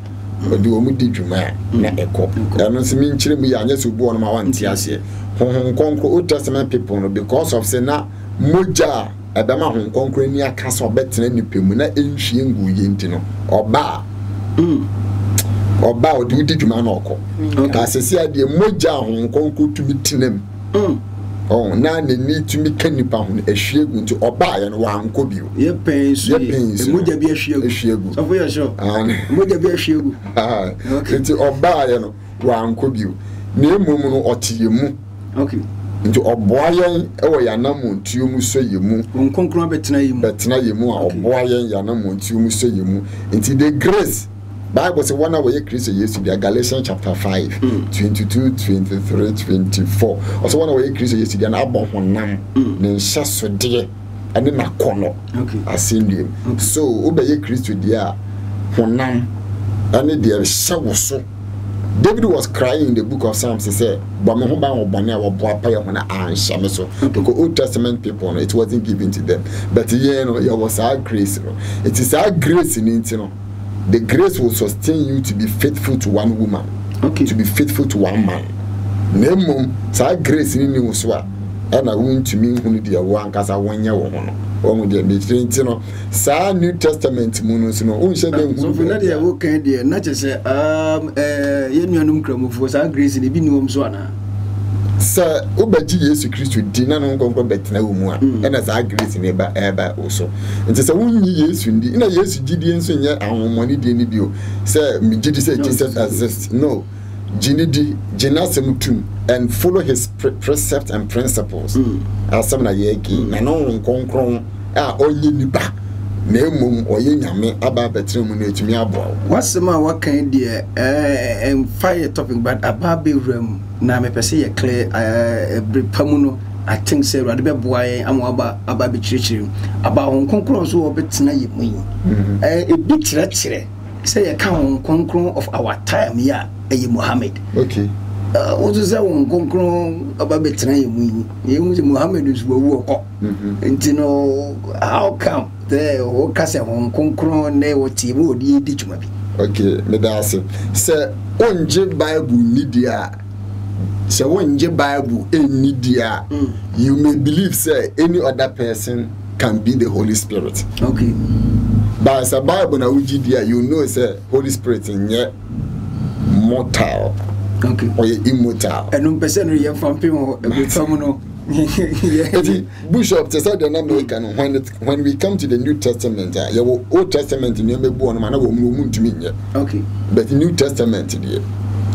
But the woman did you man, not a cop. I don't see me in Chile, I just born my one Tiasia. Hong Kong, Old Testament people, because of Sena Moja. Adama hon konkrenia kaso betene nipemu na enhwie nguye ntino oba mm oba odudi dwuma na okọ ka sesi ade moja hon konkrotumi tinem mm oh na ne ni tumi kanipa hon ehwie gu nti oba ya no wanko bio ye pensu ye moja bi ehwie gu so for sure moja bi ehwie gu ah nti oba ya no wanko bio na emum no otiyemu okay nti oboayen ewo yanamontuo mu so yemu nkonkron betena yemu betena yemu a oboayen yanamontuo mu so yemu nti the grace Bible say one away Christ Jesus in Galatians chapter five mm. twenty-two twenty-three twenty-four also one away Christ Jesus in abon honam ne nhyasode ene nakono asindiem so obeye Christ dia honam ene dia hyawoso David was crying in the book of Psalms. He said, "But me home by home by me, I will buy prayer when I answer me so." Because Old Testament people, it wasn't given to them. But you know, it was our grace. You know. It is our grace in it. You know, the grace will sustain you to be faithful to one woman, okay. to be faithful to one man. Nemo, Sai Grace in Newswa, and I won't to mean who the one as I one year woman. Oh, dear, Mitchell, Sai New Testament Monos, no, who said, so for Nadia, okay, dear, not just a Yenum Crum for Sai Grace in the Binum Swana. Sir, Obergy is a Christian dinner and go back and as I grace in Eba Eba also. And just a one years in the inner years, Gideon's in your own money, Dinny Bill. Sir, me did say Jesus exists. No, Ginidi, Genasum too, and follow his precepts and principles. As some Nayaki, and on Concron are only Nipa. Name or Yammy about Betremony to me about. What's the matter? What kind, dear, and fire topping, but about be room. Now, I may say a clear, a bripamuno, I think, sir, I'd be a boy, I'm about a baby church, about Hong Kong cross who orbits naive me. A bit ratchet, say a count concron of our time, yeah, a Mohammed. Okay. What is that one concron about betraying me? You, the Mohammedans will walk up. And you know, how come there or Cassia Hong Concron, they were Tibo, the ditchman? Okay, Medassi, sir, on Jib Bible media. So when your Bible any dia, you may believe say any other person can be the Holy Spirit. Okay. But as a Bible na uji dia, you know say Holy Spirit in yet mortal. Okay. Or immortal. And um person you from people no. Bishop, when we come to the New Testament, your Old Testament in your born man to me. Okay. But the New Testament dear.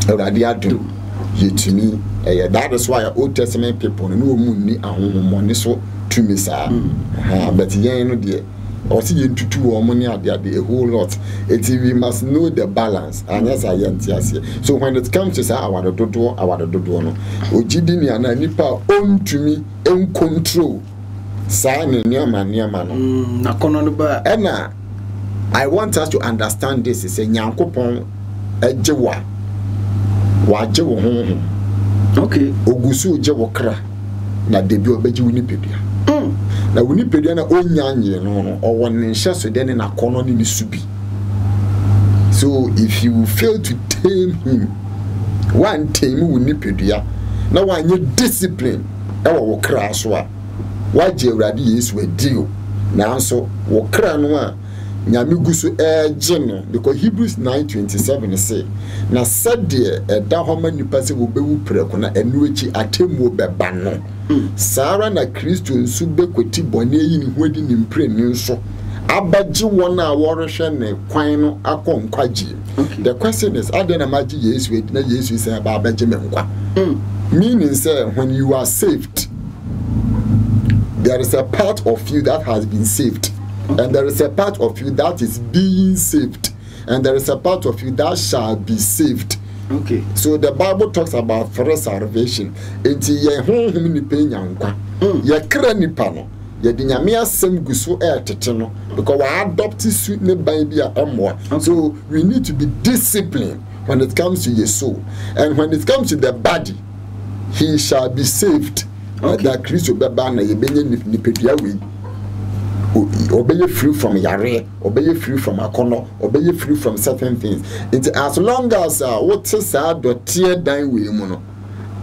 Already I do. You to me, that is why Old Testament people no money and money so to me, sir. But yeah, no dear, or see you to two or money out there be a whole lot. It we must know the balance, and yes, I am yes. So when it comes to say, I want to do, I want to do no, Ojidini and I nipa own to me, own control. Sign in your man, near man. Anna, I want us to understand this is a Nyankopon a Jewa. Waje wo honhom. Okay. Ogusu je wo kra na debi obeji woni pedia. Mm. Na woni pedia na onyanye no no owo ne hyeso de ne na kono ne nisubi. So if you fail to tame him, one tame woni pedia na wanye discipline e wo kra so a waje urade Yesu adi o na nso wo kra no a Nyamigusu Ejino, because Hebrews nine twenty seven say, na said dear, a Dahoman you pass will be precona and which atemu bebano. Sarah na Christian sube queti bonnet in wedding in prenuso. Abaji one hour and quino acon quaji. The question is, I don't imagine yes with no yes we say about Benjamin. Meaning, sir, when you are saved, there is a part of you that has been saved. And there is a part of you that is being saved. And there is a part of you that shall be saved. Okay. So the Bible talks about first salvation. Enti ye honhom ni pe nyankwa. Ye kra nipa no. Ye de nyame asem guso e tete no because we adopt suit ne Bible amwa. So we need to be disciplined when it comes to your soul. And when it comes to the body, he shall be saved. Okay. That Christ obeba na ye benye nipedia we. Obey free from yare, obey free from akono, obey free from certain things. It's as long as uh, what is uh, the tear down with mono.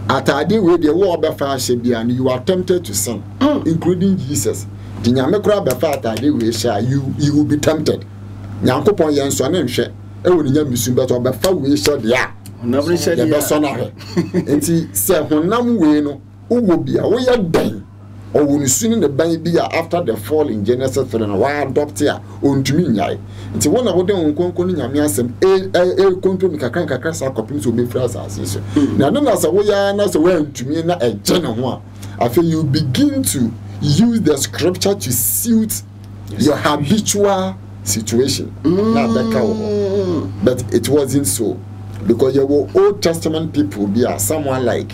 At a day where the war before shall be, and you are tempted to sin, mm. including Jesus. The Yamekra before at a day where shall you you will be tempted. Yankopon Yanson and Shet, Ewinian Missumbat or before we shall be. Nobody said the Bessonahe. And he said, when Nam Weno, who will be away at day. Or when you see the baby after the fall in Genesis three, and why adopt here? On to me, nyai. It's one of them conquering a miasem, a control, a crank, a crass, a copy to be friends. Now, no, as a way, as a way to me, not a general. I feel you begin to use the scripture to suit your habitual situation. Not the cow. But it wasn't so. Because there were Old Testament people, there are someone like.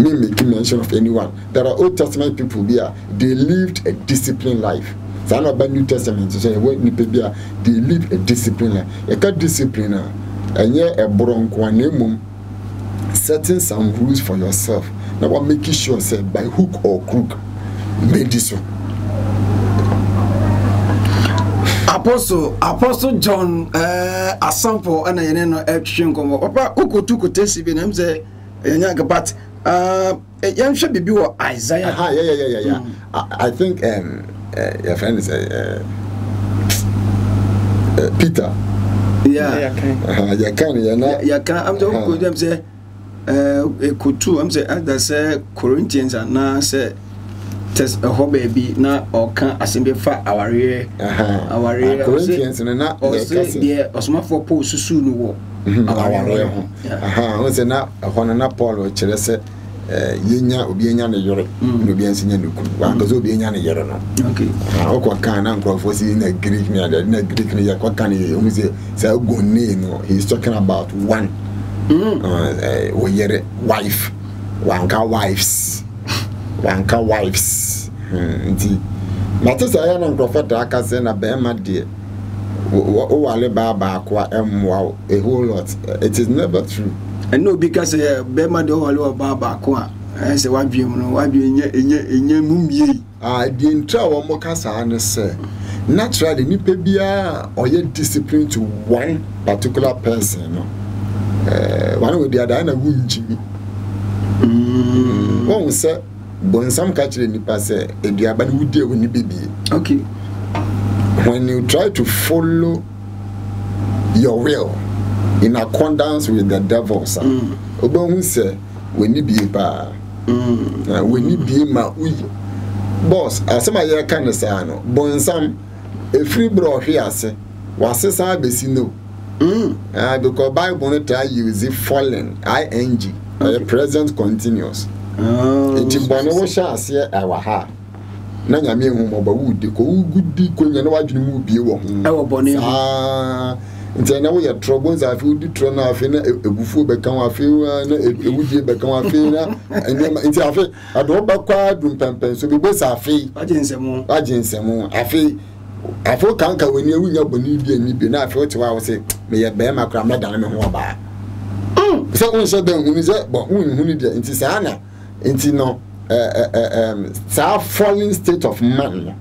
Me making mention of anyone. There are Old Testament people there. They lived a disciplined life. So I know about New Testament. So they lived a disciplined life. You can't discipline. And you a bronco setting some rules for yourself. Now I'm making sure say by hook or crook, made this one. Apostle Apostle John Asampong, and I know action come up. Opa, uko tu kote si benamze. But uh, Isaiah. Uh-huh, yeah, yeah, yeah, yeah, yeah. Mm. I, I think um, uh, your friend is uh, uh, Peter. Yeah, yeah, yeah, can. Yeah, can. I'm talking about them. Say, uh, Kutu. I'm saying that say Corinthians and now say test a hobby be now or can assemble for our year. Our year. Corinthians and now or say yeah, or smart for post soon war. Our year. Aha. I'm saying now. I want to Paul or Chelsea. Yenya obienya ne yoro no biansinya ne kunu wa kazo obienya ne yoro no okay okwa kan na nkrofo si na Greek me ada na Greek ne yakwa kan e o muzie say go no he is talking about one mm eh wo yere wife wanka wives wanka wives ndi matisa ya na nkrofo da aka se na be ma de o wale baba akwa emwa a whole lot. It is never true. And no, because a Bema do a barber qua. I say, why be why be in your moon ye? I didn't try one more cast, I understand. Naturally, Nipebia or yet discipline to one particular person. One would be a diner wound, Jimmy. Oh, sir, when some catch in the pass, a dear man would deal with the baby. Okay. When you try to follow your will, in accordance with the devil, sir. Obama said, "We need be pa, we need be ma uy." Boss, as my year can say, I know. But some, a free bro here say, "Was this how be seen no?" Ah, because Bible no try use it fallen, ing, the present continuous. It is born over chance here. I was ha. Na nyame hu mo ba wudi ko wudi ko nyane wadwene mu bie wo ho. I was born here. Ah. Ntena wo ya troubles afi di trona afi na egufu be kan afi na ewudie be kan afi na nti afi ado ba kwa dum pampen so bi bo sa afi ajinsemu ajinsemu afi afo kan ka we ni ewunya boni bi ani bi na afi o ti wa wo se me ye be makra me dan me ho ba mm so un so dan uni ze bo un uni de nti sa na nti no eh eh em sa falling state of man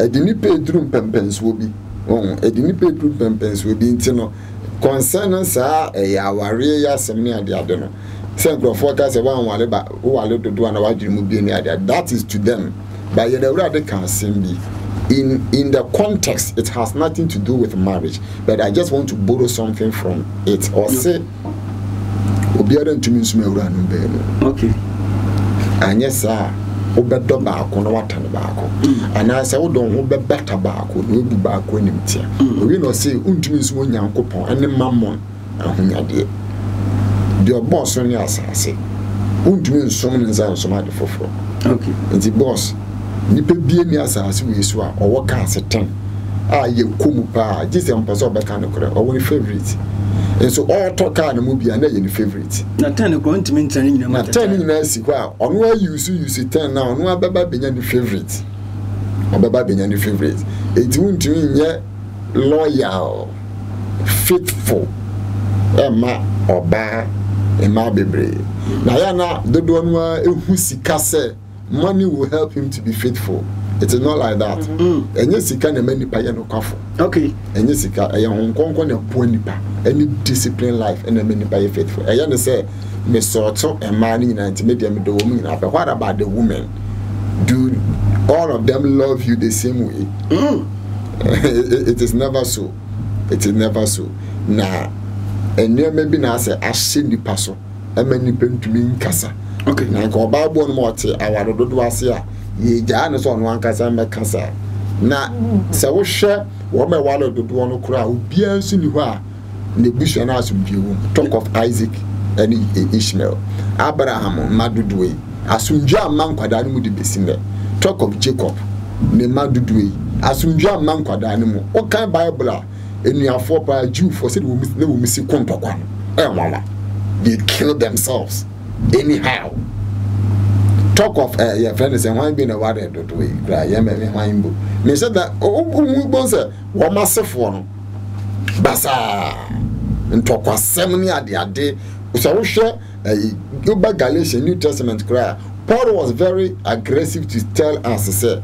e di ni pe drum pampen so bi oh, a didn't pay proof and pence will be internal concerning, sir, a our real seminar. The other central forecast about whatever who are to do and what you move in there. That is to them, but you rather can see me in in the context. It has nothing to do with marriage, but I just want to borrow something from it or say, Obiaden to me, okay, and yes, sir. Obeddo baako no watane baako ana se wo don ho be better baako no bu baako nimtia we no say untumi so nyankopon ene mammon ahunyade de boss oni asase untumi so men nza so ma de foforo okay nti boss ni pe bie ni asase we so a owo ka se ten a ye komu pa jise mposo be kan kore owo ni favorite and so all talk and movie and any favorite. Now ten a continent and you know, ten in a sequel. On where you see you see ten now, no ababa being any favorite. Ababa being any favorite. It won't mean yet loyal, faithful, Emma or Bar, Emma Bebre. Nayana, the donor who see Cassay, money will help him to be faithful. It is not like that. And yes, he can many payano coffee. Okay. And yes, he can a young Hong Kong and Ponipa, any disciplined life and a many pay faithful. I understand, Miss Soto and Manny and Antimedia, the woman. But what about the women? Do all of them love you the same way? Mm. it, it is never so. It is never so. Now, and you maybe now say, I've seen the person, and many pen to me in Casa. Okay. Now, I go about one more to our Rodwasia. Ye janus on one casa and Macassa. Now, so share what my wallet would want to cry, would be as soon you are in the bush and ask you talk of Isaac and Ishmael, Abraham, Madudway, Asunja Manquadan would be seen there. Talk of Jacob, ne Madudway, Asunja Manquadanimo, or kind Bible, and you are four by a Jew for said we will miss you come to one. Eh, Mama, they killed themselves anyhow. Talk of uh, your friends and why being a warrior to we cry, yeah, maybe wine book. They said that, oh, who was a one massive one? Bassa and talk was seminary at the day. Usarusha, a go back Galatian New Testament cry. Paul was very aggressive to tell us, say,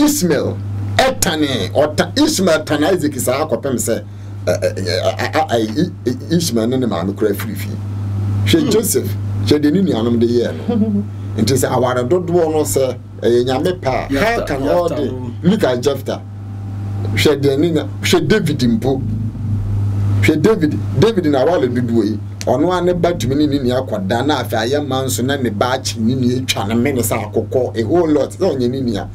Ishmael, Etane, or Ishmael Tanazik is our copem, say, Ishmael, and the man who cried free. She Joseph. she didn't know the year. It is our don't want to say a pa. How can all the look at Jephthah? She didn't she David in Pope. She David David in a while did we on one bad minute in Yaquadana for a young man so none a batch in each and a menace a whole lot on Yanin.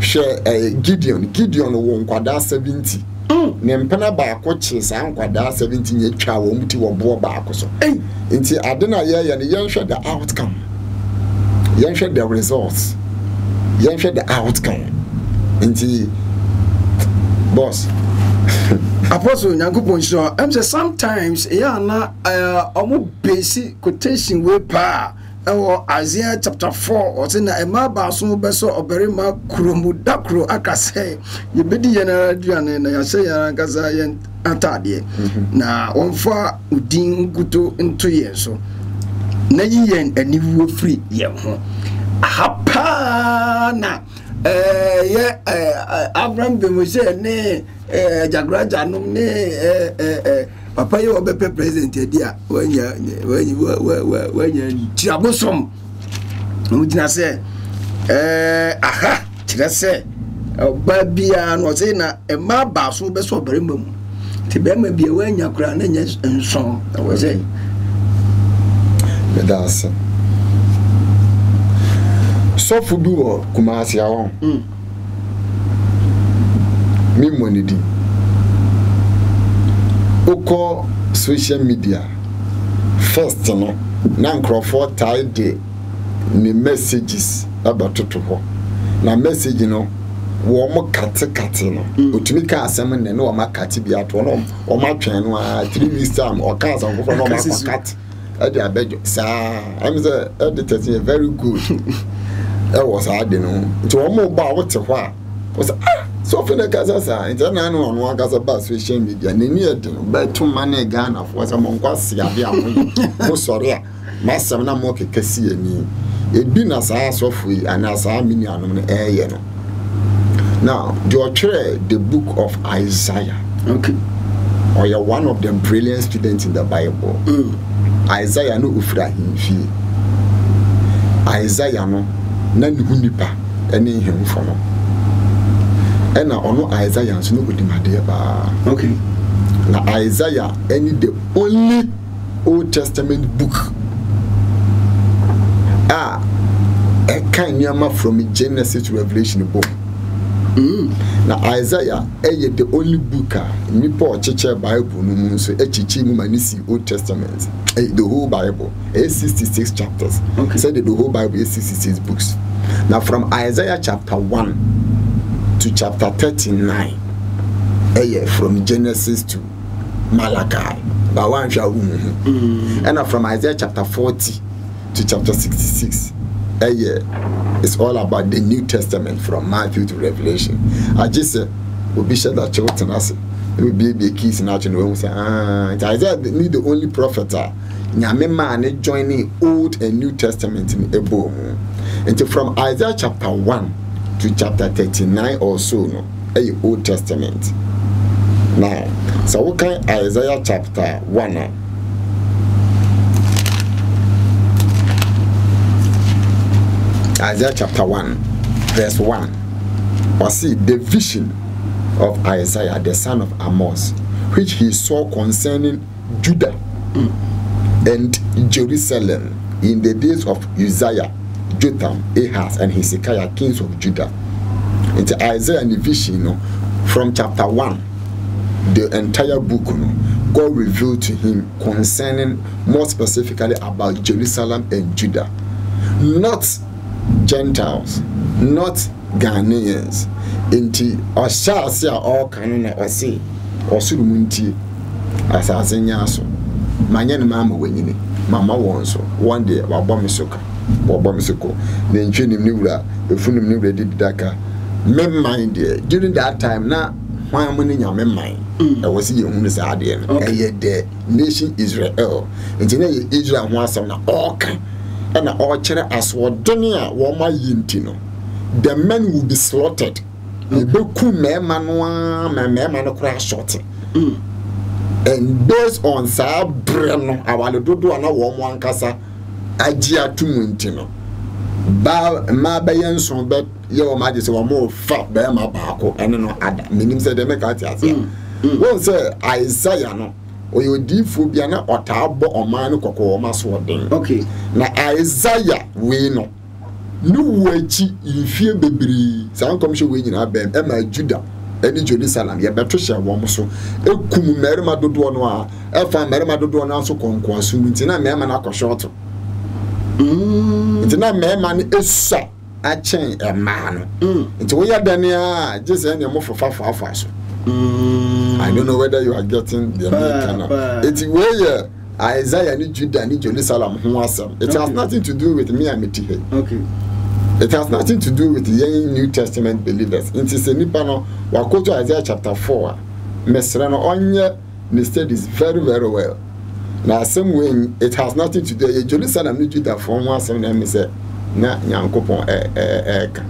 She a Gideon Gideon won Quada seventy. Nempana ba coaches and quadra seventeen year child won't be war back or so. Hey, until I don't know, yeah, young share the outcome, young share the results, young share the outcome. Until boss Apostle Nyanguponso, I'm saying sometimes, yeah, na uh, almost basic quotation way pa. Or Isaiah chapter four, or saying that Emma Basso Besso or Berima Krumudakro Akase, you be the general and I say Gazayan Atadi. Now, on far Udin Guto in two years. So, Nayan and you free, yam. Hapana, eh, Abram Bemuse, ne, eh, Jagrajanum, ne, eh, eh, Papa, you will be presented here when you when you were when you troublesome. Wouldn't say, eh, aha, did I say, a babian was in a mabass who best for Brimum. Tibet may be when your grandness and song, I was saying. The dancer. So for duo, Kumasia on. Me money. Oko social media first no na nkrofo tie de ni messages abatoto ho na message no wo mo kate kate no otumi ka asem ne no ma kate bi ato no o ma twen no a three minutes time o ka asem ko no ma kate ade abejo sa am the editor is very good that was hard no to o mo ba wo te ho a was ah so for the Kazasa, it's an annual on one Kazaba social media, and near but two money gun of was among Quasia. Oh, sorry, Master Namoki Cassia me. It been as I saw free and as I mean, air. Now, do you read the book of Isaiah? Okay. Or you're one of the brilliant students in the Bible. Mm. Isaiah no Ufra in fee. Isaiah no, none Hunipa, any him from him. And now, no Isaiah, so nobody, my dear. Okay. Now, Isaiah, any the only Old Testament book. Ah, a kind yama from Genesis to Revelation book. Mm. Now, Isaiah, any the only book. Me poor Chicha Bible, no, so a Chichi Mumanisi Old Testament. The whole Bible, is sixty-six chapters. Okay. Said the whole Bible is sixty-six books. Now, from Isaiah chapter one. To chapter thirty-nine, eh, from Genesis to Malachi, but one shall mm. And from Isaiah chapter forty to chapter sixty-six, eh, it's all about the New Testament from Matthew to Revelation. I just said, we'll be sure that children us, we'll be the keys in our children. Ah, it's Isaiah, need the only prophet. Nyamemane joining Old and New Testament in Ebo. And from Isaiah chapter one. To chapter thirty-nine or so, no, a Old Testament. Now, so we can Isaiah chapter one. Isaiah chapter one, verse one. Or see the vision of Isaiah, the son of Amos, which he saw concerning Judah and Jerusalem in the days of Uzziah, Jotham, Ahaz, and Hezekiah, kings of Judah. It's Isaiah and the vision, you know, from chapter one, the entire book, you know, God revealed to him concerning, more specifically, about Jerusalem and Judah. Not Gentiles, not Ghanaians. Into Oshasia or Kanana Osi, Osurumunti, Asazenyaso, Manyan Mama Winnie, Mama Wonso, one day, Wabomisoka. Or Bomisiko, the engineer Nura, the funeral Nura did Daka. Mem mind, dear, during that time, now, why am I in your mind? I was here on this idea, and yet the nation Israel, and today Israel wants an orc and an orchard as Wadonia, Wama Yintino. The men will be slaughtered. The Boku Memanua, my Memano crash shot. And based on Sab Breno, I want to do another one, one Casa. Ajia Tumintino. Ba ma bayan son bet your majesty were more fat by my barco and no other. Meaning said the Mecatias. Well, sir, I say, no, or you deep Fubiana or Tabo or Manu Coco Maswording. Okay, now Isaiah, we know. No way, if you be some commission winning Abem, and my Judah, and Jerusalem, your Patricia Womoso, a cum merima do donoa, a fan merima do donoa so conquasum, and a mamma short. It's not man is so. I change a man. It's way than ya, just any more for far fashion. I don't know whether you are getting the American. It's where Isaiah need Judah and Jerusalem. It has nothing to do with me and me. Okay. It has nothing to do with young New Testament believers. It is a Nipano. We go to Isaiah chapter four. Mesrano onye the studies very very well. Now, some way it has nothing to do with Jerusalem. You do that from one seven and say, Na Yankopon egg.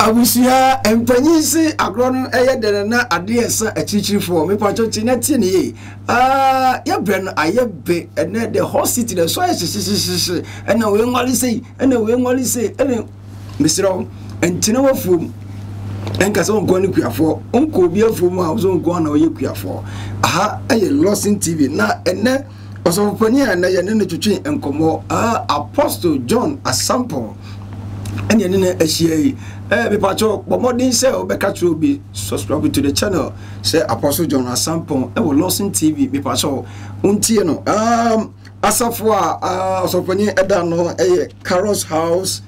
I wish you are and Penisi a grown air than a dear son a teaching for me. Patroninetti, ah, your brand, I have been and the whole city, the soil, and the women what you say, and the women what you say, and Mister Rome, and Tino of whom. And Cason going to for Uncle Beer for my own guan or you care for. Aha, I Lawson T V now and now, or some penny and I am to change and come more. Ah, Apostle John Asampong and Yanina S C A. Eh, be patrol, but more than sell, Becca will be subscribed to the channel. Say Apostle John Asampong and Lawson T V be patrol. Untiano, um, Asafwa, ah, so penny at no, a Carlos House.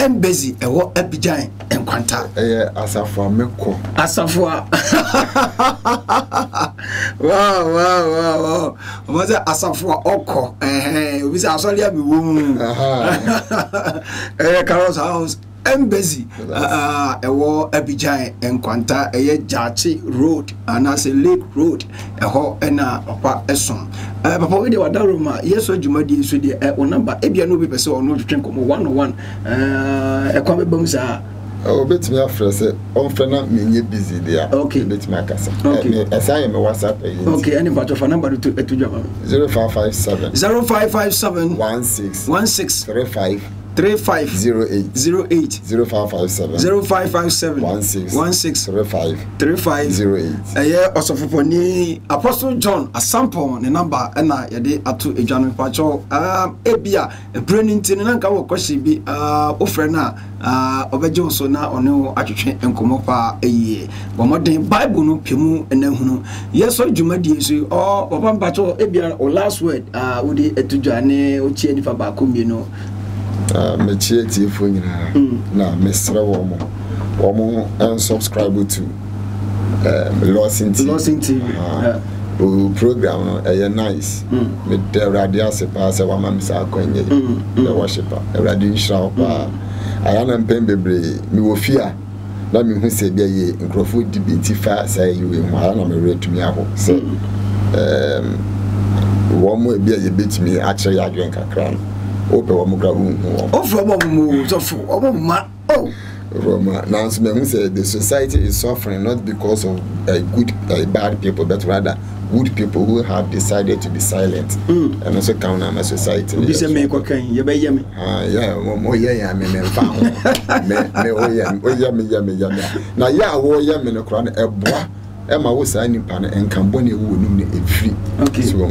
I'm busy and what a giant and quanta. Eh, Asafwa Meko. Asafwa. Wow, wow, wow, wow. Was it Asafwa Oko? Eh, we saw a woman. Eh, Carlos House. I'm busy. Ah, a war a giant and quanta. A Jachi Road and as a Lake Road. A ho and a part a song. Uh, papa we dey wada roma yeso djuma di so dey e number e bia no be person o no twetwen komo one oh one eh e kwa be bam sa o beti me afre se on fe na me nye busy there okay beti me akasa okay e say me WhatsApp e okay any part of number to to djuma zero five five seven one six three five zero eight zero five five seven one six one six three five three five zero eight. A year or so for Pony Apostle John Asampong, the number and I a day at two a John Patrol, um, Ebia, a branding tin and Kawa Koshi be uh, Ofrena, uh, Obejo Sona or no Achuchin and Komopa a year. But more than Bible no Pimu and Nehuno. Yes, so Jumadi or Oban Patrol, Ebia or last word, uh, would it to Jane or Chenifa Bakumino. Uh, me cheat you for you now, Mister Womo. Womo and subscribe to um, Lossin T V. Lossin T V. Uh, yeah. We program a uh, nice. Me mm. The radio se pass a woman Miss Akonye, the worshiper, a radio shop. I am pembebri, me will fear. Let me who say, Be a crowfoot debate if I say you will, I am ready to me. I hope so. One will be a bit me actually, I drink a crown. Ope wa mugra unwo. Ofro mo mo sofo, omo ma. Oh. Roma, now we say the society is suffering not because of uh, good uh, bad people, but rather good people who have decided to be silent. Mm. And also count on my society. You say me ko kan, you be yemi. Ah, yeah, mo ye ya me me fa ho. Me me o ye, o ye me ye me ye. Na ye a wo ye me no kra no eboa. Emma was an impan and Camboni would be free. Okay, so I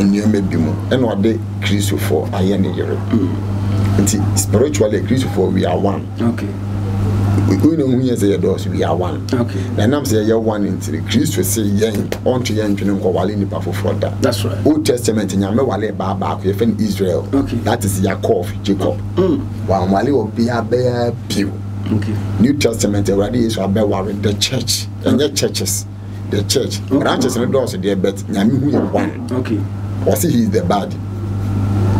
in your maybe more, and what they Christo for I am in Europe. Spiritually, Christo we are one. Okay, we know who is adults, we are one. Okay, and I'm saying you're one until Christo say, Yang, onto Yang, you know, Walini Pafo for that. That's right. Old Testament in Yamawale Baba, your friend Israel. Okay, that is Yaakov, Jacob. While Mali will be a bear pew. Okay, New Testament already is a bear warrant, the church and the churches. The church, branches and doors are there, but Yamihu is one. Okay. I see he is the body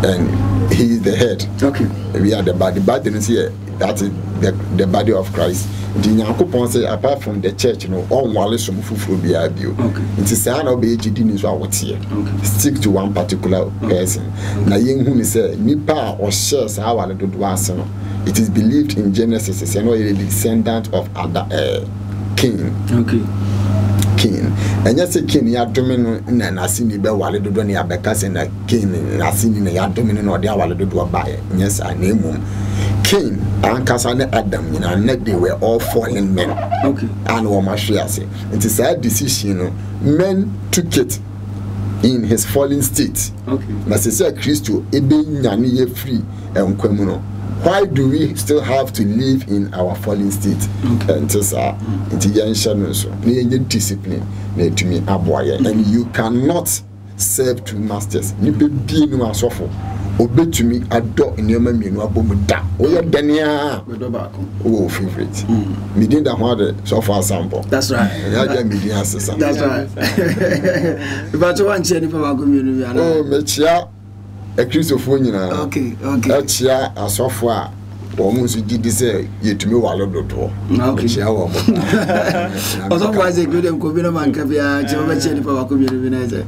and he is the head. Okay. We are the body. Body is here. that is the, the body of Christ. The Nyankopon say apart from the church, you know, all Wallace from Fufu be ideal. It is an obedient is what here. Stick to one particular person. Na yen who say, Nipa or shares our little dwarson. It is believed in Genesis, it's not a descendant of other uh, king. Okay. King. And yes, a king, you are dominant in an assini bell while you do any abacus and a king in assini, you are dominant or the hour to do a buyer. Yes, I name him. King, and Cassandra Adam, you know, they were all fallen men. Okay. And what my share say. It is a decision, men took it in his fallen state. Okay. Necessary Christo, Ebe Nani free and criminal. Why do we still have to live in our fallen state? Okay. And this, uh, mm. discipline, and you cannot serve two masters. You be being no suffer. Obey to me, adore in your memory, no abomuda. Oh, your Dania. Oh, favorite. Me did that one so far sample. That's right. That's right. But one Jennifer, oh, Mechia. A Christophone, you know. Okay, okay. That's here Asafwa. Almost did this say, you to me while I do. Okay, shower. Otherwise, they could have come and caviar, Jehovah Jennifer, or communizer.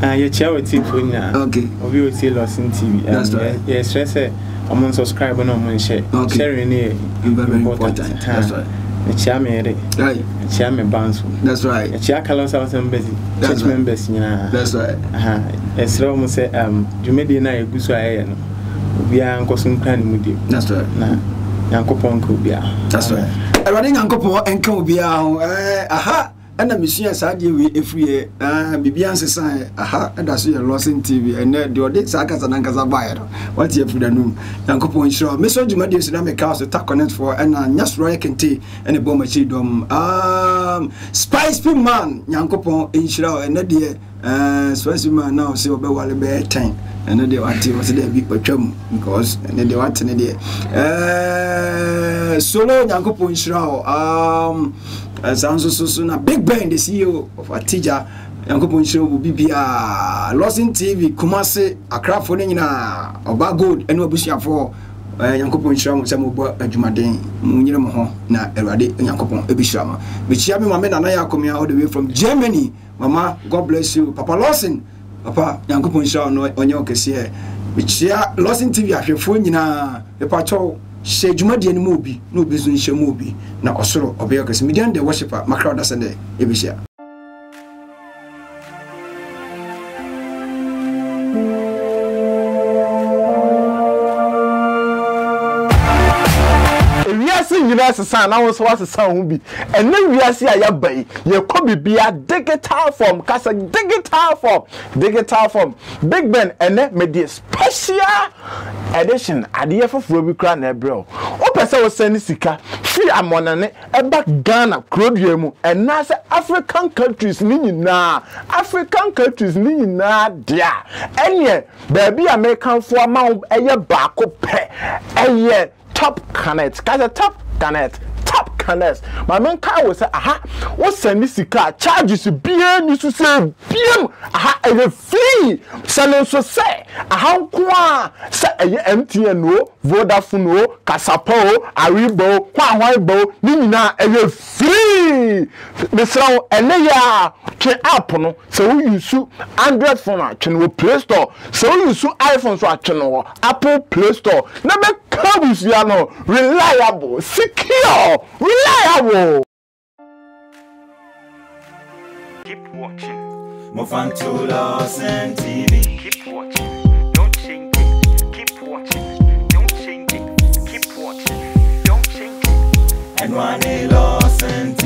Ah, your charity, Puna. Okay. Of you will see Lawson T V. That's right. Yes, yes, sir. I'm on subscribe and I'm on share. Okay. Sharing it. Very important. That's right. A chairman, right? A chairman bounce. That's right. A chair Carlos House and busy. Church members, you know. That's right. Uh-huh. As long as um, you may deny a good way, we are uncle some kind with you. That's right. Nah, Uncle Ponko, that's right. I'm running Uncle Ponko and Cobia. Aha, and the machine side you if we are Bibian's sign. Aha, and that's your Lossin T V and then your dates are as an uncle's a buyer. What's your food and room? Uncle Poncho, Miss Ojimadi is dynamic house to tack on it for and a Nas Roy can tea and a bomb chidom. Um, Spice Pin Man, Uncle Poncho, in Shrow and Nadia. Uh, so as you man now see about what a time, and then they want to was there big chum because and then they want to need uh solo Yanko Punchrow. Um, as I'm so soon a big band, the C E O of a teacher, Yanko Punchrow will be a Lossin T V, Kumasi, a craft for Nina, or bad good, and no bush for Yanko Punchrow, some of Jumadin, Muniramoho, now a radi, Yanko Ebishama, which Yami Maman and I are coming all the way from Germany. Mama, God bless you. Papa Lawson, Papa, Yanko Punchao, no, on your case here. Which Lawson T V, I feel phone in a patrol, say Jumadian movie, no business movie. Now, also, obey your case. Median the worshiper, Macron, that's Sunday, every year. San, I was was a sound, and then we are see a bay. You could be a digital form, cast a digital form, digital form, Big Ben, and then made the special edition at the F of Ruby Crown Ebro. Opesa was sending Sika, free Amonane, and back Ghana, Crodium, and Nasa African countries, Nina, African countries, Nina, dear, and yet, baby, American for a mount, a year back, a year. Top connect, guys. Top connect, top connect. My man car was say, aha, what send this car? Charges you B M, you should say B M. Aha, a free. Send so say, aha, kwa say a M T N o, Vodafone o, Kasapo, Aribo, Huawei bo, ni na a free. Misrao ene ya che app no, so you use Android phone a cheno Play Store, so you use iPhone so a cheno Apple Play Store. Na me. Kabus Yano, reliable, secure, reliable. Keep watching. Move on to Lawson T V. Keep watching. Don't change it. Keep watching. Don't change it. Keep watching. Don't change it. And one Lawson T V.